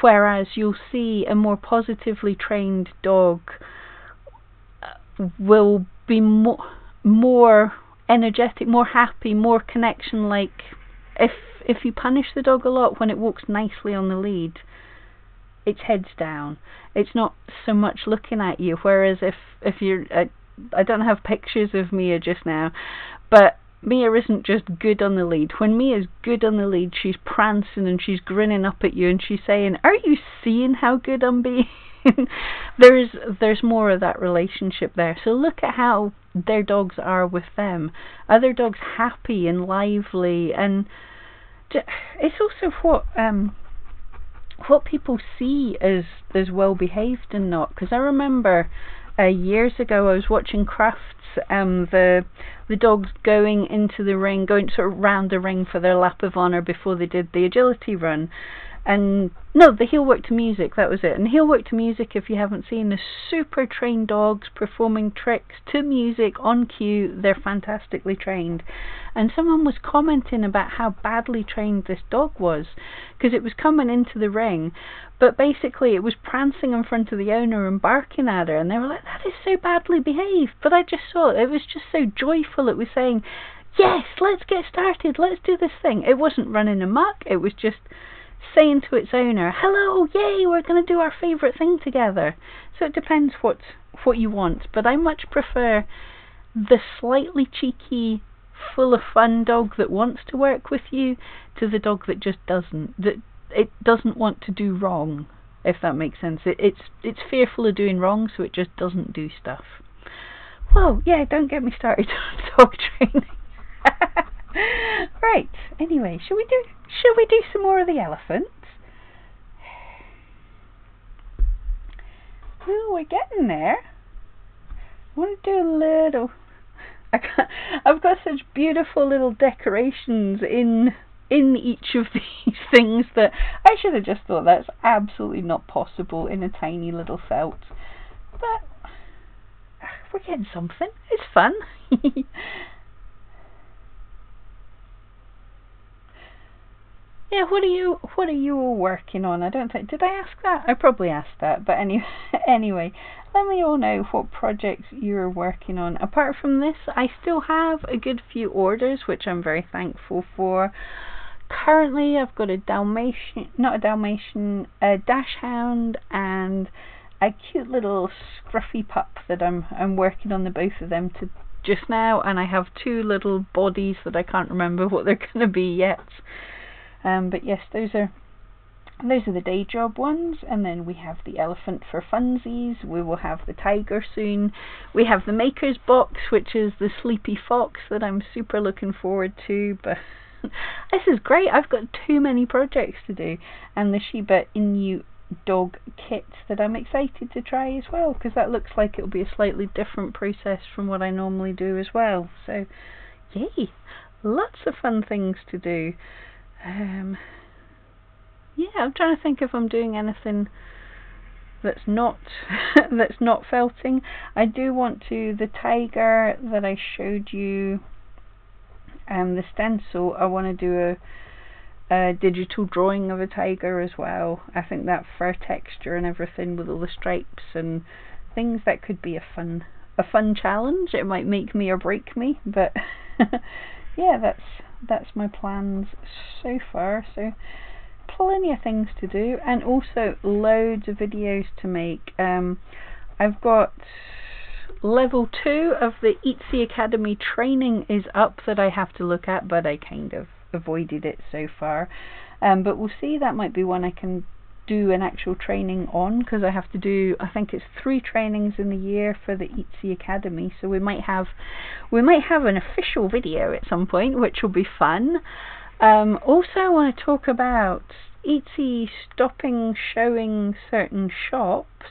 Whereas you'll see a more positively trained dog will be more energetic, more happy, more connection. Like, if you punish the dog a lot, when it walks nicely on the lead, it's heads down. It's not so much looking at you. Whereas if you're, I don't have pictures of Mia just now, but Mia isn't just good on the lead. When Mia's good on the lead, she's prancing and she's grinning up at you and she's saying, "Are you seeing how good I'm being?" there's more of that relationship there. So look at how their dogs are with them. Are their dogs happy and lively? And it's also what people see as well behaved and not. Because I remember years ago I was watching crafts, the dogs going into the ring, going sort of round the ring for their lap of honour before they did the agility run. And no, the heel work to music, that was it. And heel work to music, if you haven't seen, the super trained dogs performing tricks to music on cue. They're fantastically trained. And someone was commenting about how badly trained this dog was, because it was coming into the ring, but basically it was prancing in front of the owner and barking at her, and they were like, that is so badly behaved. But I just saw it was just so joyful. It was saying, yes, let's get started, let's do this thing. It wasn't running amok, it was just saying to its owner, hello, yay, we're going to do our favourite thing together. So it depends what you want, but I much prefer the slightly cheeky, full of fun dog that wants to work with you to the dog that just doesn't want to do wrong. if that makes sense. It's fearful of doing wrong, so it just doesn't do stuff. Whoa, yeah, don't get me started on dog training. Right, anyway, should we do some more of the elephants? Oh, we're getting there. I want to do a little... I've got such beautiful little decorations in each of these things that I should have just thought that's absolutely not possible in a tiny little felt. But we're getting something. It's fun. Yeah, what are you all working on? I don't think, did I ask that? I probably asked that, but anyway, let me all know what projects you're working on. Apart from this, I still have a good few orders, which I'm very thankful for. Currently, I've got a dash hound and a cute little scruffy pup that I'm working on the both of them to just now, and I have two little bodies that I can't remember what they're going to be yet. But yes, those are the day job ones, and then we have the elephant for funsies, we will have the tiger soon, we have the maker's box, which is the sleepy fox that I'm super looking forward to, but this is great, I've got too many projects to do, and the Shiba Inu dog kit that I'm excited to try as well, because that looks like it'll be a slightly different process from what I normally do as well, so yay, lots of fun things to do. Yeah, I'm trying to think if I'm doing anything that's not that's not felting. I do want to, the tiger that I showed you, the stencil, I want to do a digital drawing of a tiger as well. I think that fur texture and everything with all the stripes and things, that could be a fun challenge. It might make me or break me, but yeah, that's my plans so far, so plenty of things to do, and also loads of videos to make. I've got level 2 of the Etsy Academy training is up that I have to look at, but I kind of avoided it so far, but we'll see, that might be one I can do an actual training on, because I have to do, I think it's 3 trainings in the year for the Etsy Academy, so we might have an official video at some point, which will be fun. Also I want to talk about Etsy stopping showing certain shops.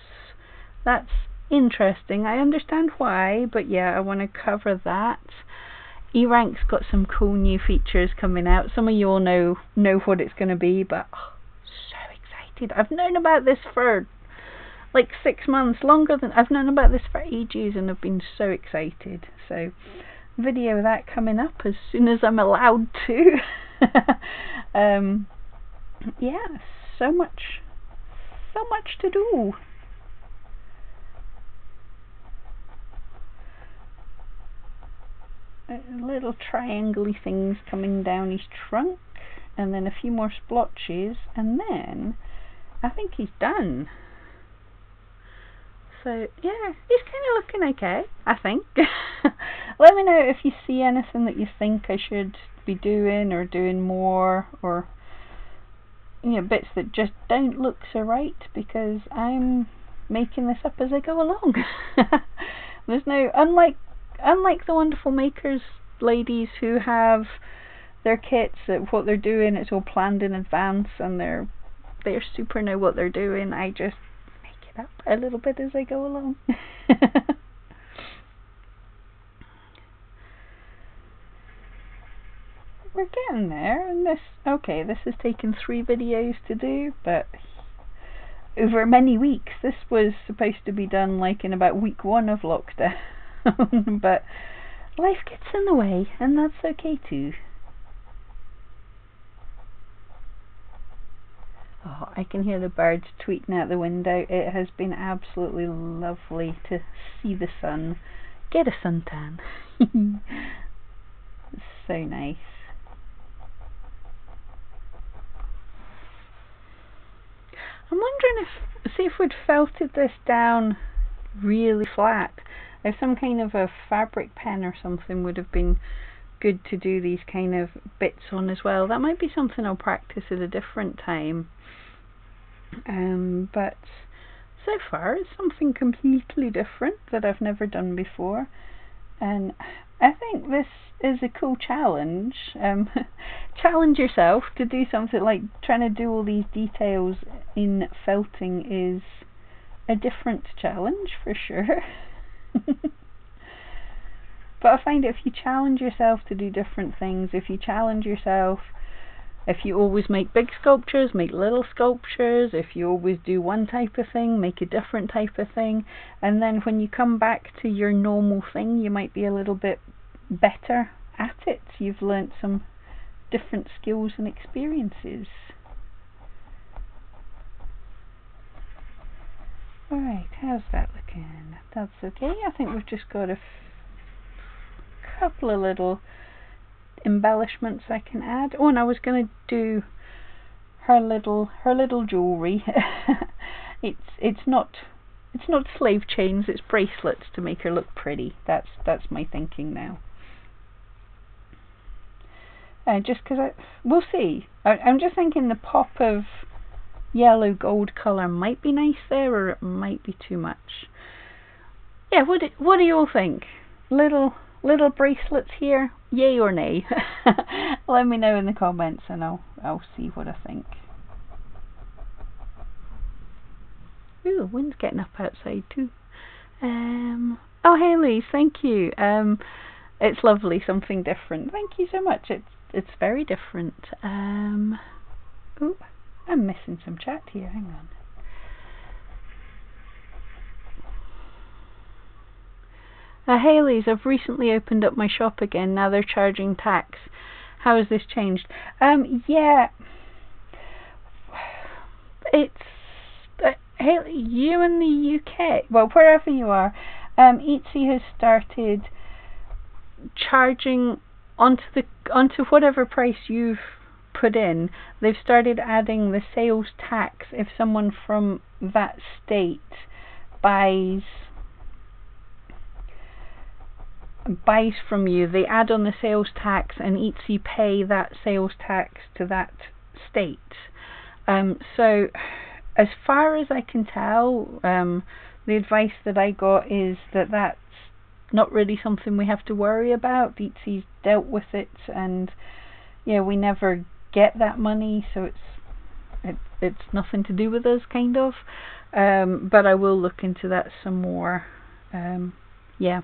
That's interesting, I understand why, but yeah, I want to cover that. E-Rank's got some cool new features coming out, some of you all know what it's going to be, but I've known about this for like 6 months, longer than I've known about this for ages, and I've been so excited. So video of that coming up as soon as I'm allowed to. Yeah, so much to do. Little triangle-y things coming down his trunk, and then a few more splotches, and then I think he's done. So yeah, he's kind of looking okay, I think. Let me know if you see anything that you think I should be doing, or doing more, or you know, bits that just don't look so right, because I'm making this up as I go along. There's no, unlike the wonderful makers ladies who have their kits, at what they're doing, it's all planned in advance, and they're super know what they're doing. I just make it up a little bit as I go along. We're getting there, and this has taken 3 videos to do, but over many weeks. This was supposed to be done like in about week 1 of lockdown, but life gets in the way, and that's okay too. Oh, I can hear the birds tweeting out the window. It has been absolutely lovely to see the sun. Get a suntan. It's so nice. I'm wondering if we'd felted this down really flat. If some kind of a fabric pen or something would have been good to do these kind of bits on as well. That might be something I'll practice at a different time. But so far it's something completely different that I've never done before, and I think this is a cool challenge. Challenge yourself to do something. Like, trying to do all these details in felting is a different challenge for sure. But I find if you challenge yourself to do different things, if you challenge yourself, if you always make big sculptures, make little sculptures, if you always do one type of thing, make a different type of thing, and then when you come back to your normal thing, you might be a little bit better at it. You've learnt some different skills and experiences. Alright, how's that looking? That's okay. I think we've just got a couple of little embellishments I can add. Oh, and I was going to do her little jewellery. it's not slave chains, it's bracelets to make her look pretty. That's my thinking now. Just because we'll see. I'm just thinking the pop of yellow gold colour might be nice there, or it might be too much. Yeah, what do you all think? Little bracelets here, yay or nay? Let me know in the comments, and I'll see what I think. Ooh, wind's getting up outside too. Oh, Hayley's, thank you. It's lovely, something different. Thank you so much. It's very different. Ooh, I'm missing some chat here. Hang on. Hayley's, I've recently opened up my shop again, now they're charging tax. How has this changed? Yeah, it's Hayley, you in the UK, well, wherever you are, Etsy has started charging onto whatever price you've put in. They've started adding the sales tax if someone from that state buys from you. They add on the sales tax, and Etsy pay that sales tax to that state. So as far as I can tell, the advice that I got is that that's not really something we have to worry about. Etsy's dealt with it, and yeah, we never get that money, so it's nothing to do with us, kind of. But I will look into that some more. Yeah.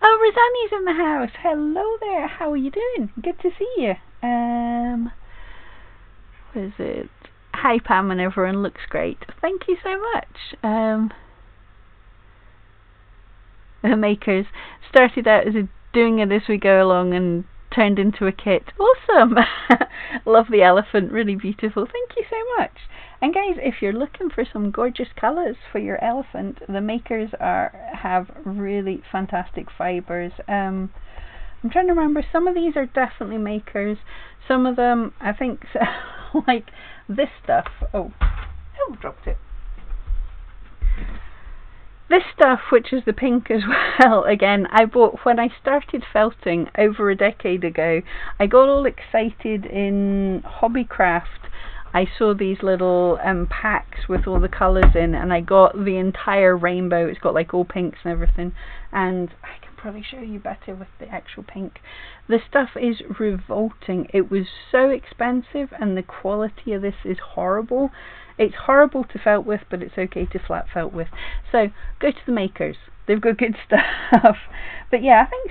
Oh, Rosanne's in the house. Hello there. How are you doing? Good to see you. What is it? Hi, Pam, and everyone. Looks great. Thank you so much. The makers started out as doing it as we go along and turned into a kit. Awesome. Love the elephant. Really beautiful. Thank you so much. And guys, if you're looking for some gorgeous colours for your elephant, the makers have really fantastic fibres. I'm trying to remember, some of these are definitely makers. Some of them, I think, like this stuff. Oh, dropped it. This stuff, which is the pink as well, again, I bought when I started felting over a decade ago. I got all excited in Hobbycraft. I saw these little packs with all the colours in, and I got the entire rainbow. It's got like all pinks and everything, and I can probably show you better with the actual pink. This stuff is revolting. It was so expensive, and the quality of this is horrible. It's horrible to felt with, but it's okay to flat felt with. So go to the makers. They've got good stuff. But yeah, I think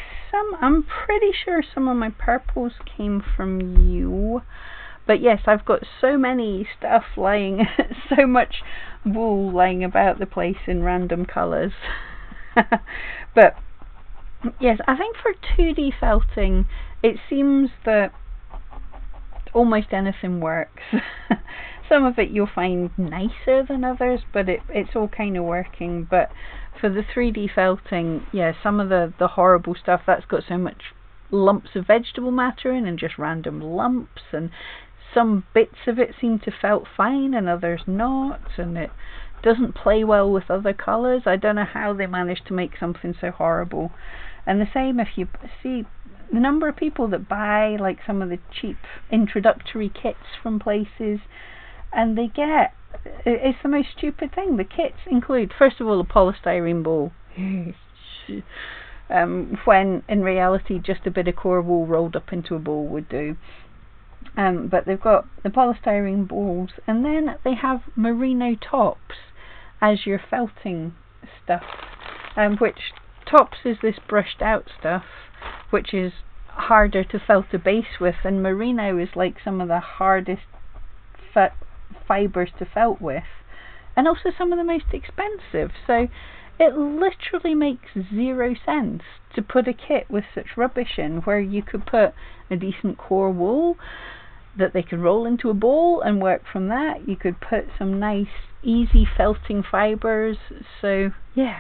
I'm pretty sure some of my purples came from you. But yes, I've got so many stuff lying, so much wool lying about the place in random colours. But yes, I think for 2D felting, it seems that almost anything works. Some of it you'll find nicer than others, but it's all kind of working. But for the 3D felting, yeah, some of the horrible stuff, that's got so much lumps of vegetable matter in, and just random lumps, and some bits of it seem to felt fine and others not, and it doesn't play well with other colours. I don't know how they managed to make something so horrible. And the same if you see the number of people that buy like some of the cheap introductory kits from places, and they get, it's the most stupid thing. The kits include, first of all, a polystyrene bowl, when in reality just a bit of core wool rolled up into a bowl would do. But they've got the polystyrene balls, and then they have merino tops as your felting stuff, which tops is this brushed out stuff which is harder to felt a base with, and merino is like some of the hardest fibres to felt with, and also some of the most expensive. So it literally makes zero sense to put a kit with such rubbish in, where you could put a decent core wool that they could roll into a ball and work from that. You could put some nice easy felting fibres. So yeah.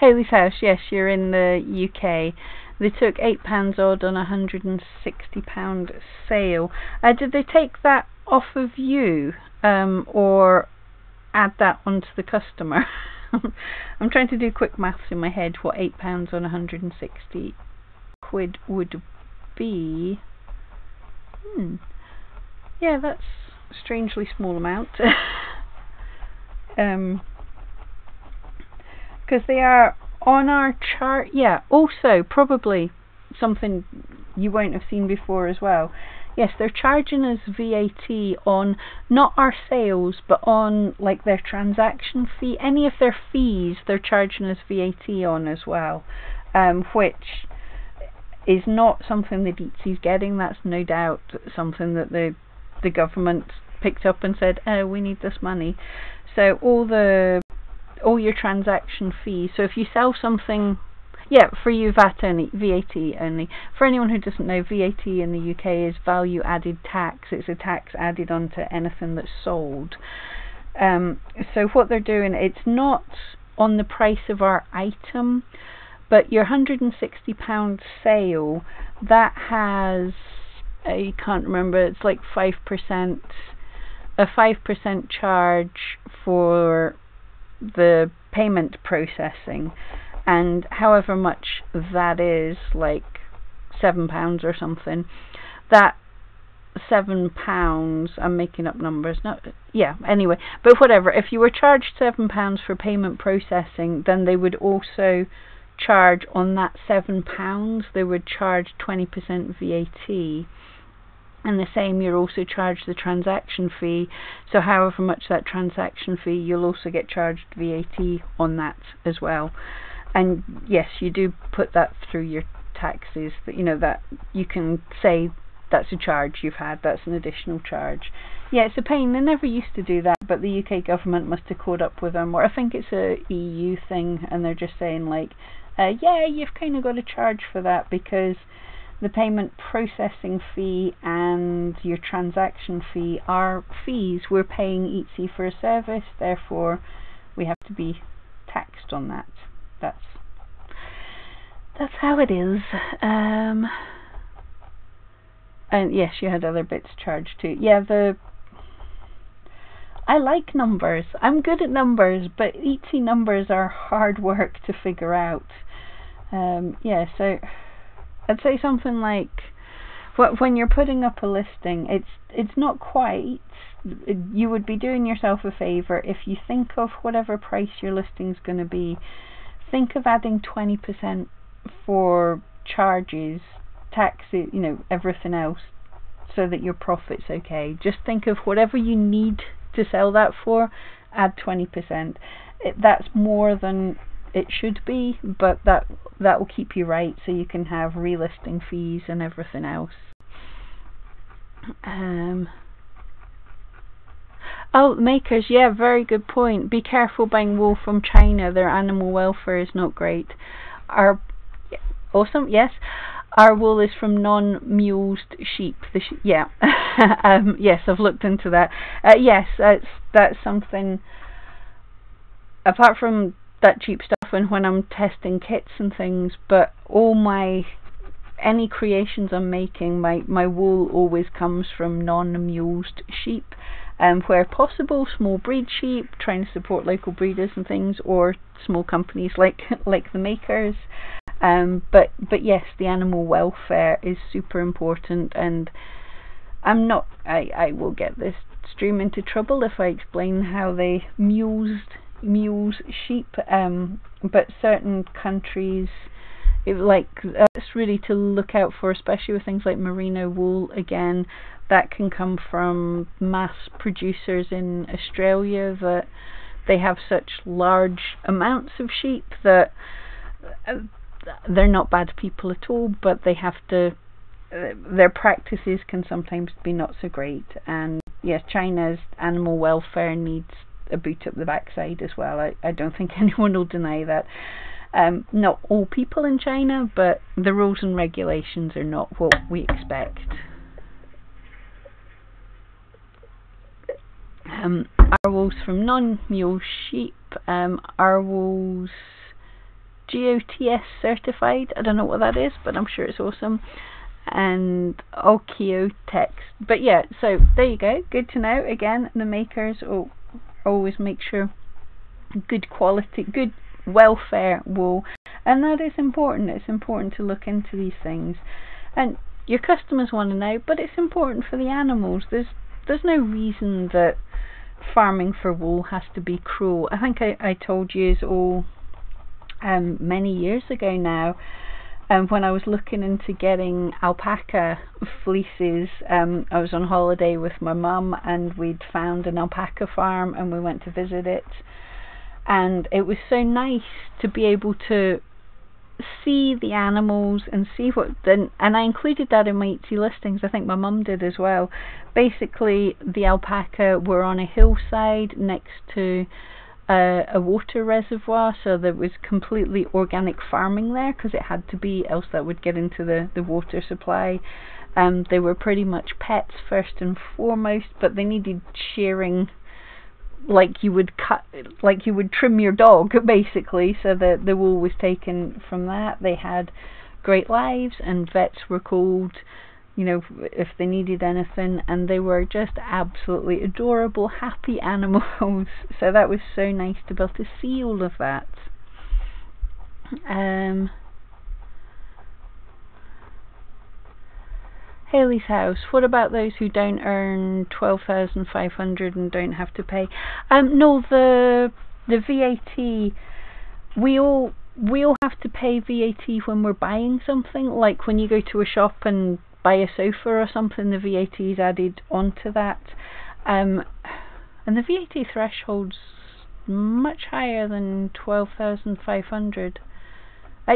Hayley's House, yes, you're in the UK. They took £8 odd on a £160 sale. Did they take that off of you, or add that onto the customer? I'm trying to do quick maths in my head what £8 on 160 quid would be. Yeah, that's a strangely small amount. Because they are on our chart. Yeah, also probably something you won't have seen before as well. Yes, they're charging us VAT on not our sales, but on like their transaction fee. Any of their fees they're charging us VAT on as well, which is not something that Etsy's getting. That's no doubt something that the government picked up and said, oh, we need this money. So all your transaction fees. So if you sell something, yeah, for you VAT only, VAT only. For anyone who doesn't know, VAT in the UK is value added tax. It's a tax added onto anything that's sold. So what they're doing, it's not on the price of our item, but your £160 sale, that has, I can't remember, it's like 5%, a 5% charge for the payment processing, and however much that is, like £7 or something, that £7, I'm making up numbers, not, yeah, anyway, but whatever, if you were charged £7 for payment processing, then they would also charge on that £7, they would charge 20% VAT. And the same, you're also charged the transaction fee, so however much that transaction fee, you'll also get charged VAT on that as well. And yes, you do put that through your taxes, that, you know, that you can say that's a charge you've had, that's an additional charge. Yeah, it's a pain, they never used to do that, but the UK government must have caught up with them, or I think it's a EU thing, and they're just saying like, yeah, you've kind of got to charge for that, because the payment processing fee and your transaction fee are fees. We're paying Etsy for a service, therefore we have to be taxed on that. That's how it is. And yes, you had other bits charged too. Yeah, I like numbers. I'm good at numbers, but Etsy numbers are hard work to figure out. Yeah, so I'd say something like, when you're putting up a listing, it's not quite, you would be doing yourself a favour if you think of whatever price your listing's going to be, think of adding 20% for charges, taxes, you know, everything else, so that your profit's okay. Just think of whatever you need to sell that for, add 20%. That's more than it should be, but that will keep you right, so you can have relisting fees and everything else. Oh, makers, yeah, very good point. Be careful buying wool from China, their animal welfare is not great. Awesome, yes. Our wool is from non-mulesed sheep. Yeah, yes, I've looked into that. Yes, that's something, apart from that cheap stuff and when I'm testing kits and things, but any creations I'm making, my wool always comes from non-mulesed sheep, where possible, small breed sheep, trying to support local breeders and things, or small companies like the makers. But yes, the animal welfare is super important, and I'm not. I will get this stream into trouble if I explain how they mules sheep. But certain countries, it's really to look out for, especially with things like merino wool. Again, that can come from mass producers in Australia, that they have such large amounts of sheep that they're not bad people at all, but they have to, their practices can sometimes be not so great. And yes, China's animal welfare needs a boot up the backside as well. I don't think anyone will deny that. Not all people in China, but the rules and regulations are not what we expect. Arwools from non-mule sheep, arwools GOTS certified. I don't know what that is, but I'm sure it's awesome. And Oeko-Tex. But yeah, so there you go. Good to know. Again, the makers always make sure good quality, good welfare wool, and that is important. It's important to look into these things, and your customers want to know, but it's important for the animals. There's no reason that farming for wool has to be cruel. I think I told you all many years ago now, when I was looking into getting alpaca fleeces, I was on holiday with my mum, and we'd found an alpaca farm, and we went to visit it, and it was so nice to be able to see the animals and see what then, and I included that in my Etsy listings. I think my mum did as well. Basically, the alpaca were on a hillside next to a water reservoir, so there was completely organic farming there, because it had to be, else that would get into the water supply. They were pretty much pets first and foremost, but they needed shearing like you would trim your dog, basically, so that the wool was taken from that. They had great lives, and vets were called, you know, if they needed anything, and they were just absolutely adorable, happy animals. So that was so nice to be able to see all of that. Hayley's House. What about those who don't earn 12,500 and don't have to pay? No, the VAT. We all have to pay VAT when we're buying something. Like when you go to a shop and buy a sofa or something, the VAT is added onto that. And the VAT threshold's much higher than 12,500.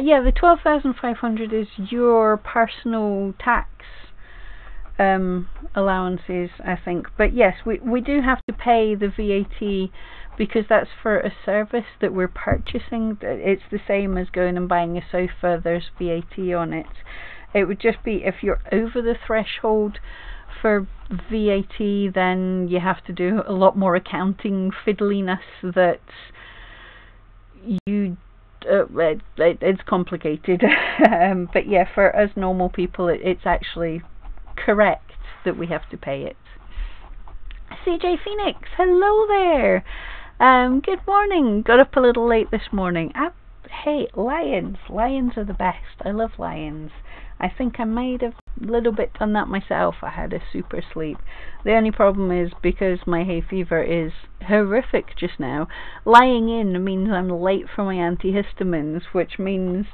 Yeah, the 12,500 is your personal tax allowances, I think. But yes, we do have to pay the VAT, because that's for a service that we're purchasing. It's the same as going and buying a sofa. There's VAT on it. It would just be if you're over the threshold for VAT, then you have to do a lot more accounting fiddliness that you... it's complicated. But yeah, for us normal people, it's actually correct that we have to pay it. C J Phoenix, hello there. Good morning. Got up a little late this morning. Hey, lions. Lions are the best. I love lions. I think I might have a little bit done that myself. I had a super sleep. The only problem is, because my hay fever is horrific just now, lying in means I'm late for my antihistamines, which means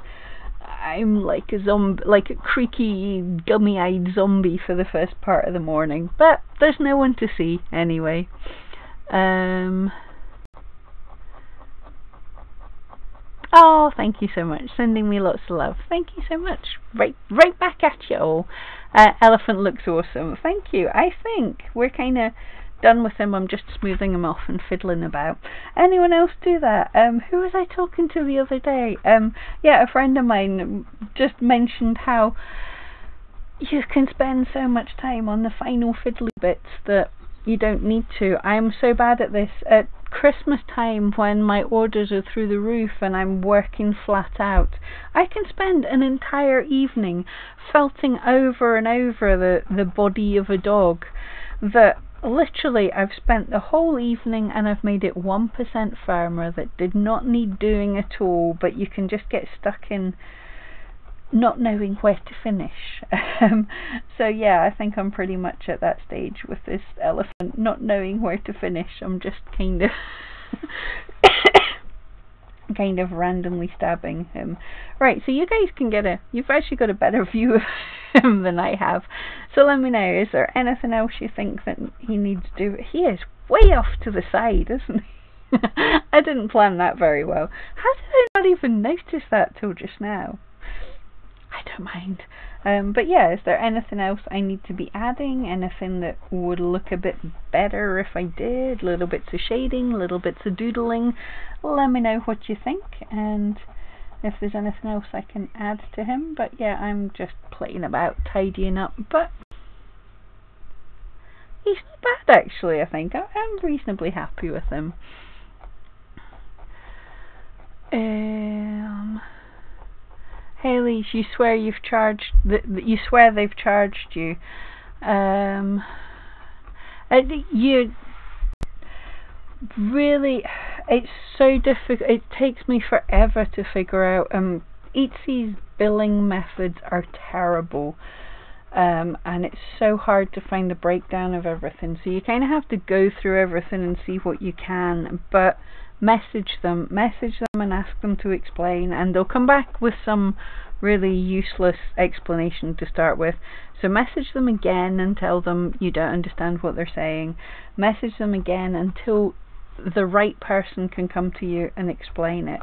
I'm like a zombie, like a creaky, gummy-eyed zombie for the first part of the morning. But there's no one to see anyway. Oh, thank you so much. Sending me lots of love. Thank you so much. Right back at you all. Elephant looks awesome. Thank you. I think we're kind of done with him. I'm just smoothing him off and fiddling about. Anyone else do that? Who was I talking to the other day? Yeah, a friend of mine just mentioned how you can spend so much time on the final fiddly bits that you don't need to. I'm so bad at this. At Christmas time, when my orders are through the roof and I'm working flat out, I can spend an entire evening felting over and over the body of a dog that Literally, I've spent the whole evening and I've made it 1% firmer. That did not need doing at all, but you can just get stuck in not knowing where to finish. So yeah, I think I'm pretty much at that stage with this elephant, not knowing where to finish. I'm just kind of randomly stabbing him. Right, so you guys can get a, you've actually got a better view of him than I have. So let me know, is there anything else you think that he needs to do? He is way off to the side, isn't he? I didn't plan that very well. How did I not even notice that till just now? I don't mind. But yeah, is there anything else I need to be adding? Anything that would look a bit better if I did? Little bits of shading, little bits of doodling. Let me know what you think and if there's anything else I can add to him. But yeah, I'm just playing about tidying up. But he's not bad actually, I think. I'm reasonably happy with him. Hayley's, you swear you've charged. You swear they've charged you. You really. It's so difficult. It takes me forever to figure out. Etsy's billing methods are terrible, and it's so hard to find the breakdown of everything. So you kind of have to go through everything and see what you can, but. Message them and ask them to explain, and they'll come back with some really useless explanation to start with. So message them again and tell them you don't understand what they're saying. Message them again until the right person can come to you and explain it.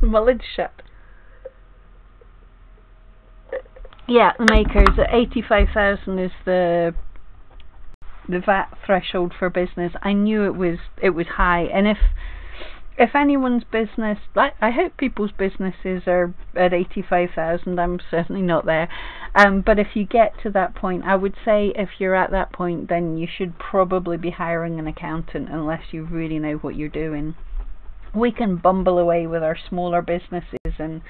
My lid's shut. Yeah, the makers at 85,000 is the VAT threshold for business. I knew it was high, and if anyone's business, I hope people's businesses are at 85,000. I'm certainly not there. But if you get to that point, I would say if you're at that point, then you should probably be hiring an accountant unless you really know what you're doing. We can bumble away with our smaller businesses and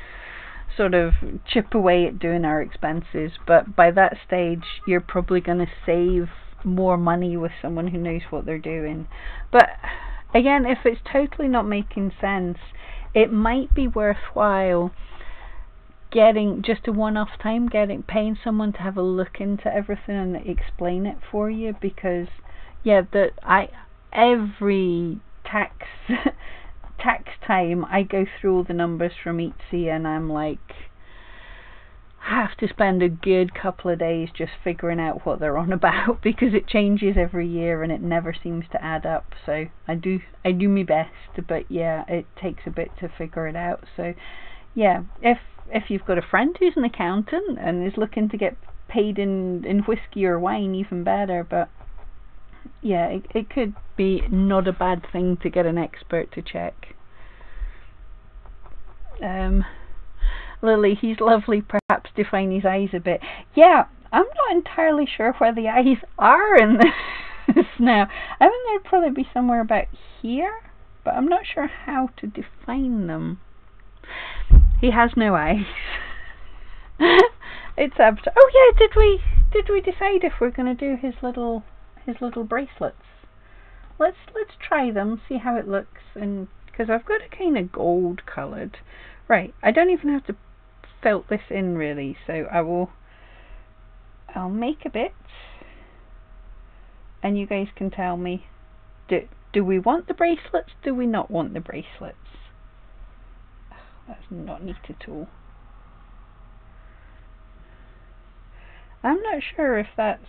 sort of chip away at doing our expenses, but by that stage you're probably going to save more money with someone who knows what they're doing. But again, if it's totally not making sense, it might be worthwhile getting just a one-off time, paying someone to have a look into everything and explain it for you, because yeah, every tax time I go through all the numbers from Etsy, and I'm like, I have to spend a good couple of days just figuring out what they're on about, because it changes every year and it never seems to add up. So I do my best, but yeah, it takes a bit to figure it out. So yeah, if you've got a friend who's an accountant and is looking to get paid in whiskey or wine, even better. But yeah, it could be not a bad thing to get an expert to check. Lily, he's lovely, perhaps define his eyes a bit. Yeah, I'm not entirely sure where the eyes are in this now. I think they'd probably be somewhere about here, but I'm not sure how to define them. He has no eyes. It's abstract. Oh yeah, did we decide if we're going to do his little bracelets? Let's try them, see how it looks, and because I've got a kind of gold coloured. Right, I don't even have to felt this in really, so I'll make a bit, and you guys can tell me, do we want the bracelets? Do we not want the bracelets? Oh, that's not neat at all. I'm not sure if that's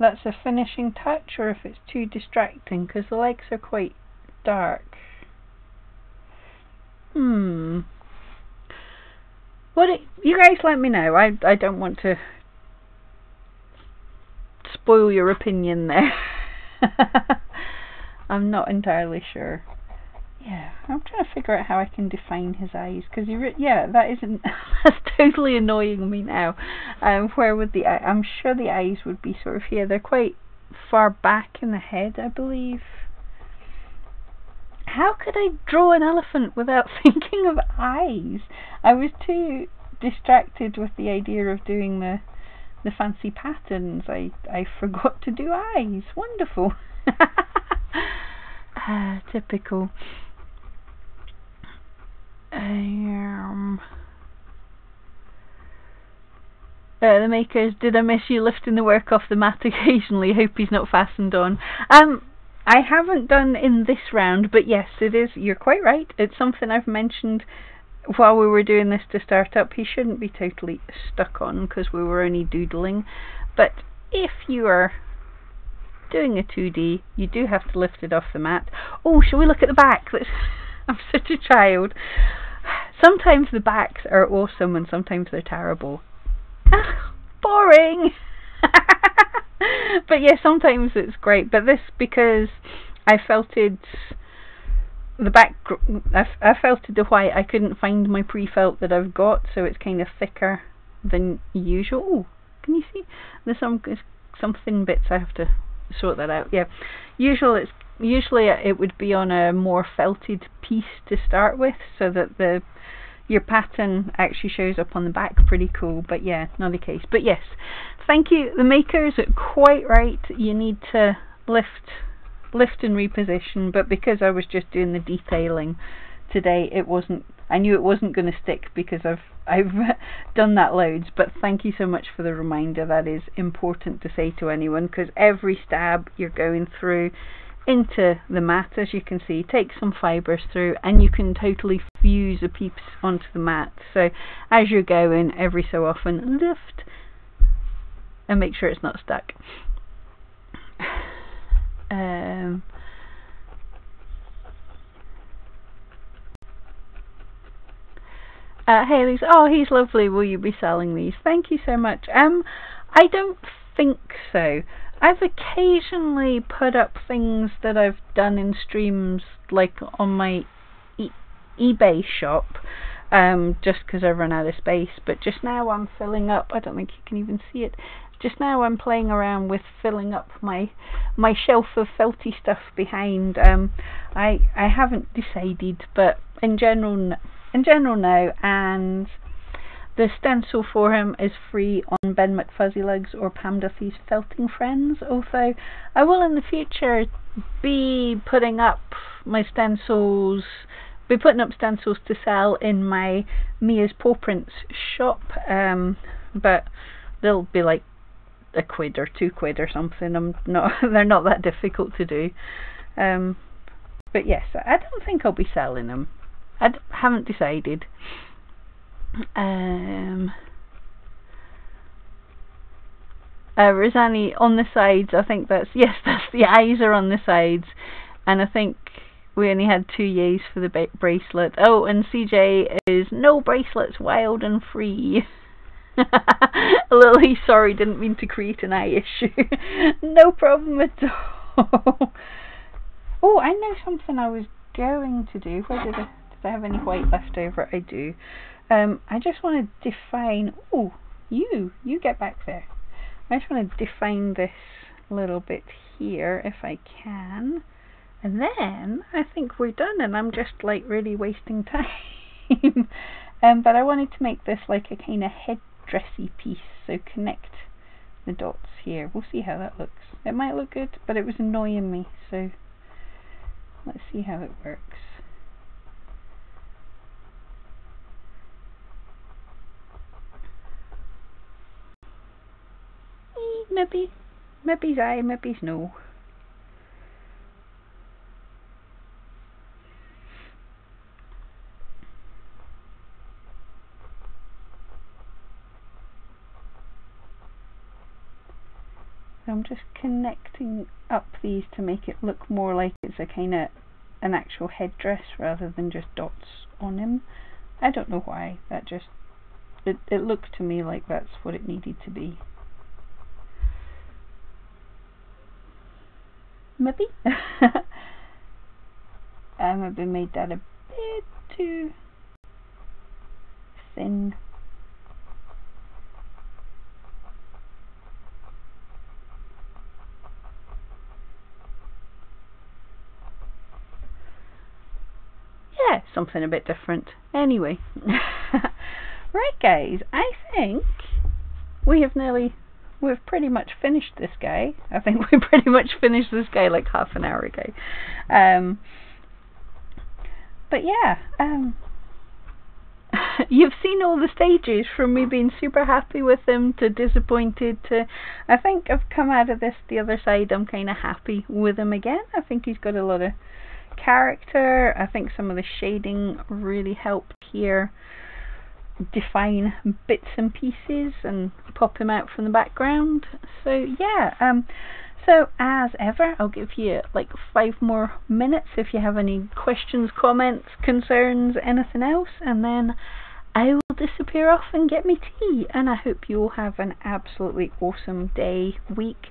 a finishing touch or if it's too distracting, because the legs are quite dark. You guys let me know. I don't want to spoil your opinion there. I'm not entirely sure. Yeah, I'm trying to figure out how I can define his eyes, because yeah, that's totally annoying me now. Where would the eye? I'm sure the eyes would be sort of here. They're quite far back in the head, I believe. How could I draw an elephant without thinking of eyes? I was too distracted with the idea of doing the fancy patterns. I forgot to do eyes. Wonderful. Typical. The makers, did I miss you lifting the work off the mat occasionally? Hope he's not fastened on. I haven't done in this round, but yes, it is. You're quite right. It's something I've mentioned while we were doing this to start up. He shouldn't be totally stuck on because we were only doodling. But if you are doing a 2D, you do have to lift it off the mat. Oh, shall we look at the back? I'm such a child. Sometimes the backs are awesome and sometimes they're terrible. Boring. But yeah, sometimes it's great. But this, because I felted the back, I felted the white. I couldn't find my pre-felt that I've got, so it's kind of thicker than usual. Ooh, can you see? There's some thin bits. I have to sort that out. Yeah, usually it would be on a more felted piece to start with, so that your pattern actually shows up on the back. Pretty cool. But yeah, not the case. But yes, thank you, the makers are quite right. You need to lift and reposition, but because I was just doing the detailing today, it wasn't, I knew it wasn't going to stick because I've done that loads. But thank you so much for the reminder. That is important to say to anyone, because every stab you're going through into the mat, as you can see, take some fibres through and you can totally fuse a piece onto the mat. So as you're going, every so often lift and make sure it's not stuck. Hayley's, oh, he's lovely. Will you be selling these? Thank you so much. I don't think so. I've occasionally put up things that I've done in streams, like on my eBay shop, just because I've run out of space. But just now I'm filling up, I don't think you can even see it, just now I'm playing around with filling up my shelf of felty stuff behind. I haven't decided, but in general no. And the stencil for him is free on Ben McFuzzy Legs or Pam Duffy's Felting Friends, although I will in the future be putting up stencils to sell in my Mia's Paw Prints shop, but they'll be like £1 or £2 or something. They're not that difficult to do. But yes, I don't think I'll be selling them. I haven't decided. Rosani, on the sides, I think that's, yes, that's the eyes are on the sides, and I think we only had 2 yays for the bracelet. Oh, and CJ is no bracelets, wild and free. Lily, sorry, didn't mean to create an eye issue. No problem at all. Oh, I know something I was going to do. Where did I have any white left over? I do. I just want to define, oh, you get back there. I just want to define this little bit here if I can, and then I think we're done and I'm just like really wasting time. But I wanted to make this like a kind of headdressy piece, so connect the dots here. We'll see how that looks. It might look good, but it was annoying me, so let's see how it works. Maybe's aye, maybe's no. I'm just connecting up these to make it look more like it's a kind of an actual headdress rather than just dots on him. I don't know why, that just, it looked to me like that's what it needed to be. Maybe. I maybe made that a bit too thin. something a bit different. Anyway, right guys, I think we have we've pretty much finished this guy. I think we pretty much finished this guy like half an hour ago. But yeah, you've seen all the stages from me being super happy with them to disappointed to I think I've come out of this the other side. I'm kind of happy with him again. I think he's got a lot of character. I think some of the shading really helped here define bits and pieces and pop him out from the background. So yeah, so as ever, I'll give you like 5 more minutes if you have any questions, comments, concerns, anything else, and then I will disappear off and get me tea. And I hope you all have an absolutely awesome day, week.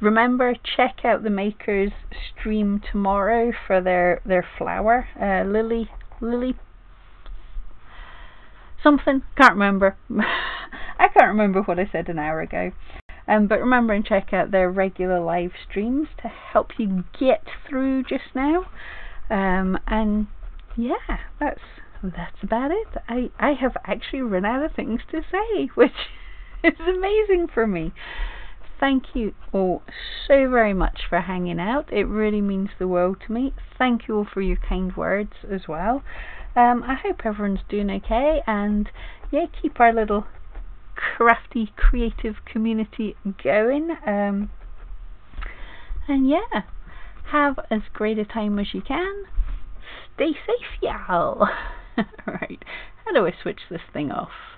Remember, check out the makers' stream tomorrow for their flower, Lily something, can't remember. I can't remember what I said an hour ago. But remember and check out their regular live streams to help you get through just now. And yeah, that's about it. I have actually run out of things to say, which is amazing for me. Thank you all so very much for hanging out. It really means the world to me. Thank you all for your kind words as well. I hope everyone's doing okay, and yeah, keep our little crafty creative community going, and yeah, have as great a time as you can. Stay safe, y'all. Right, how do I switch this thing off?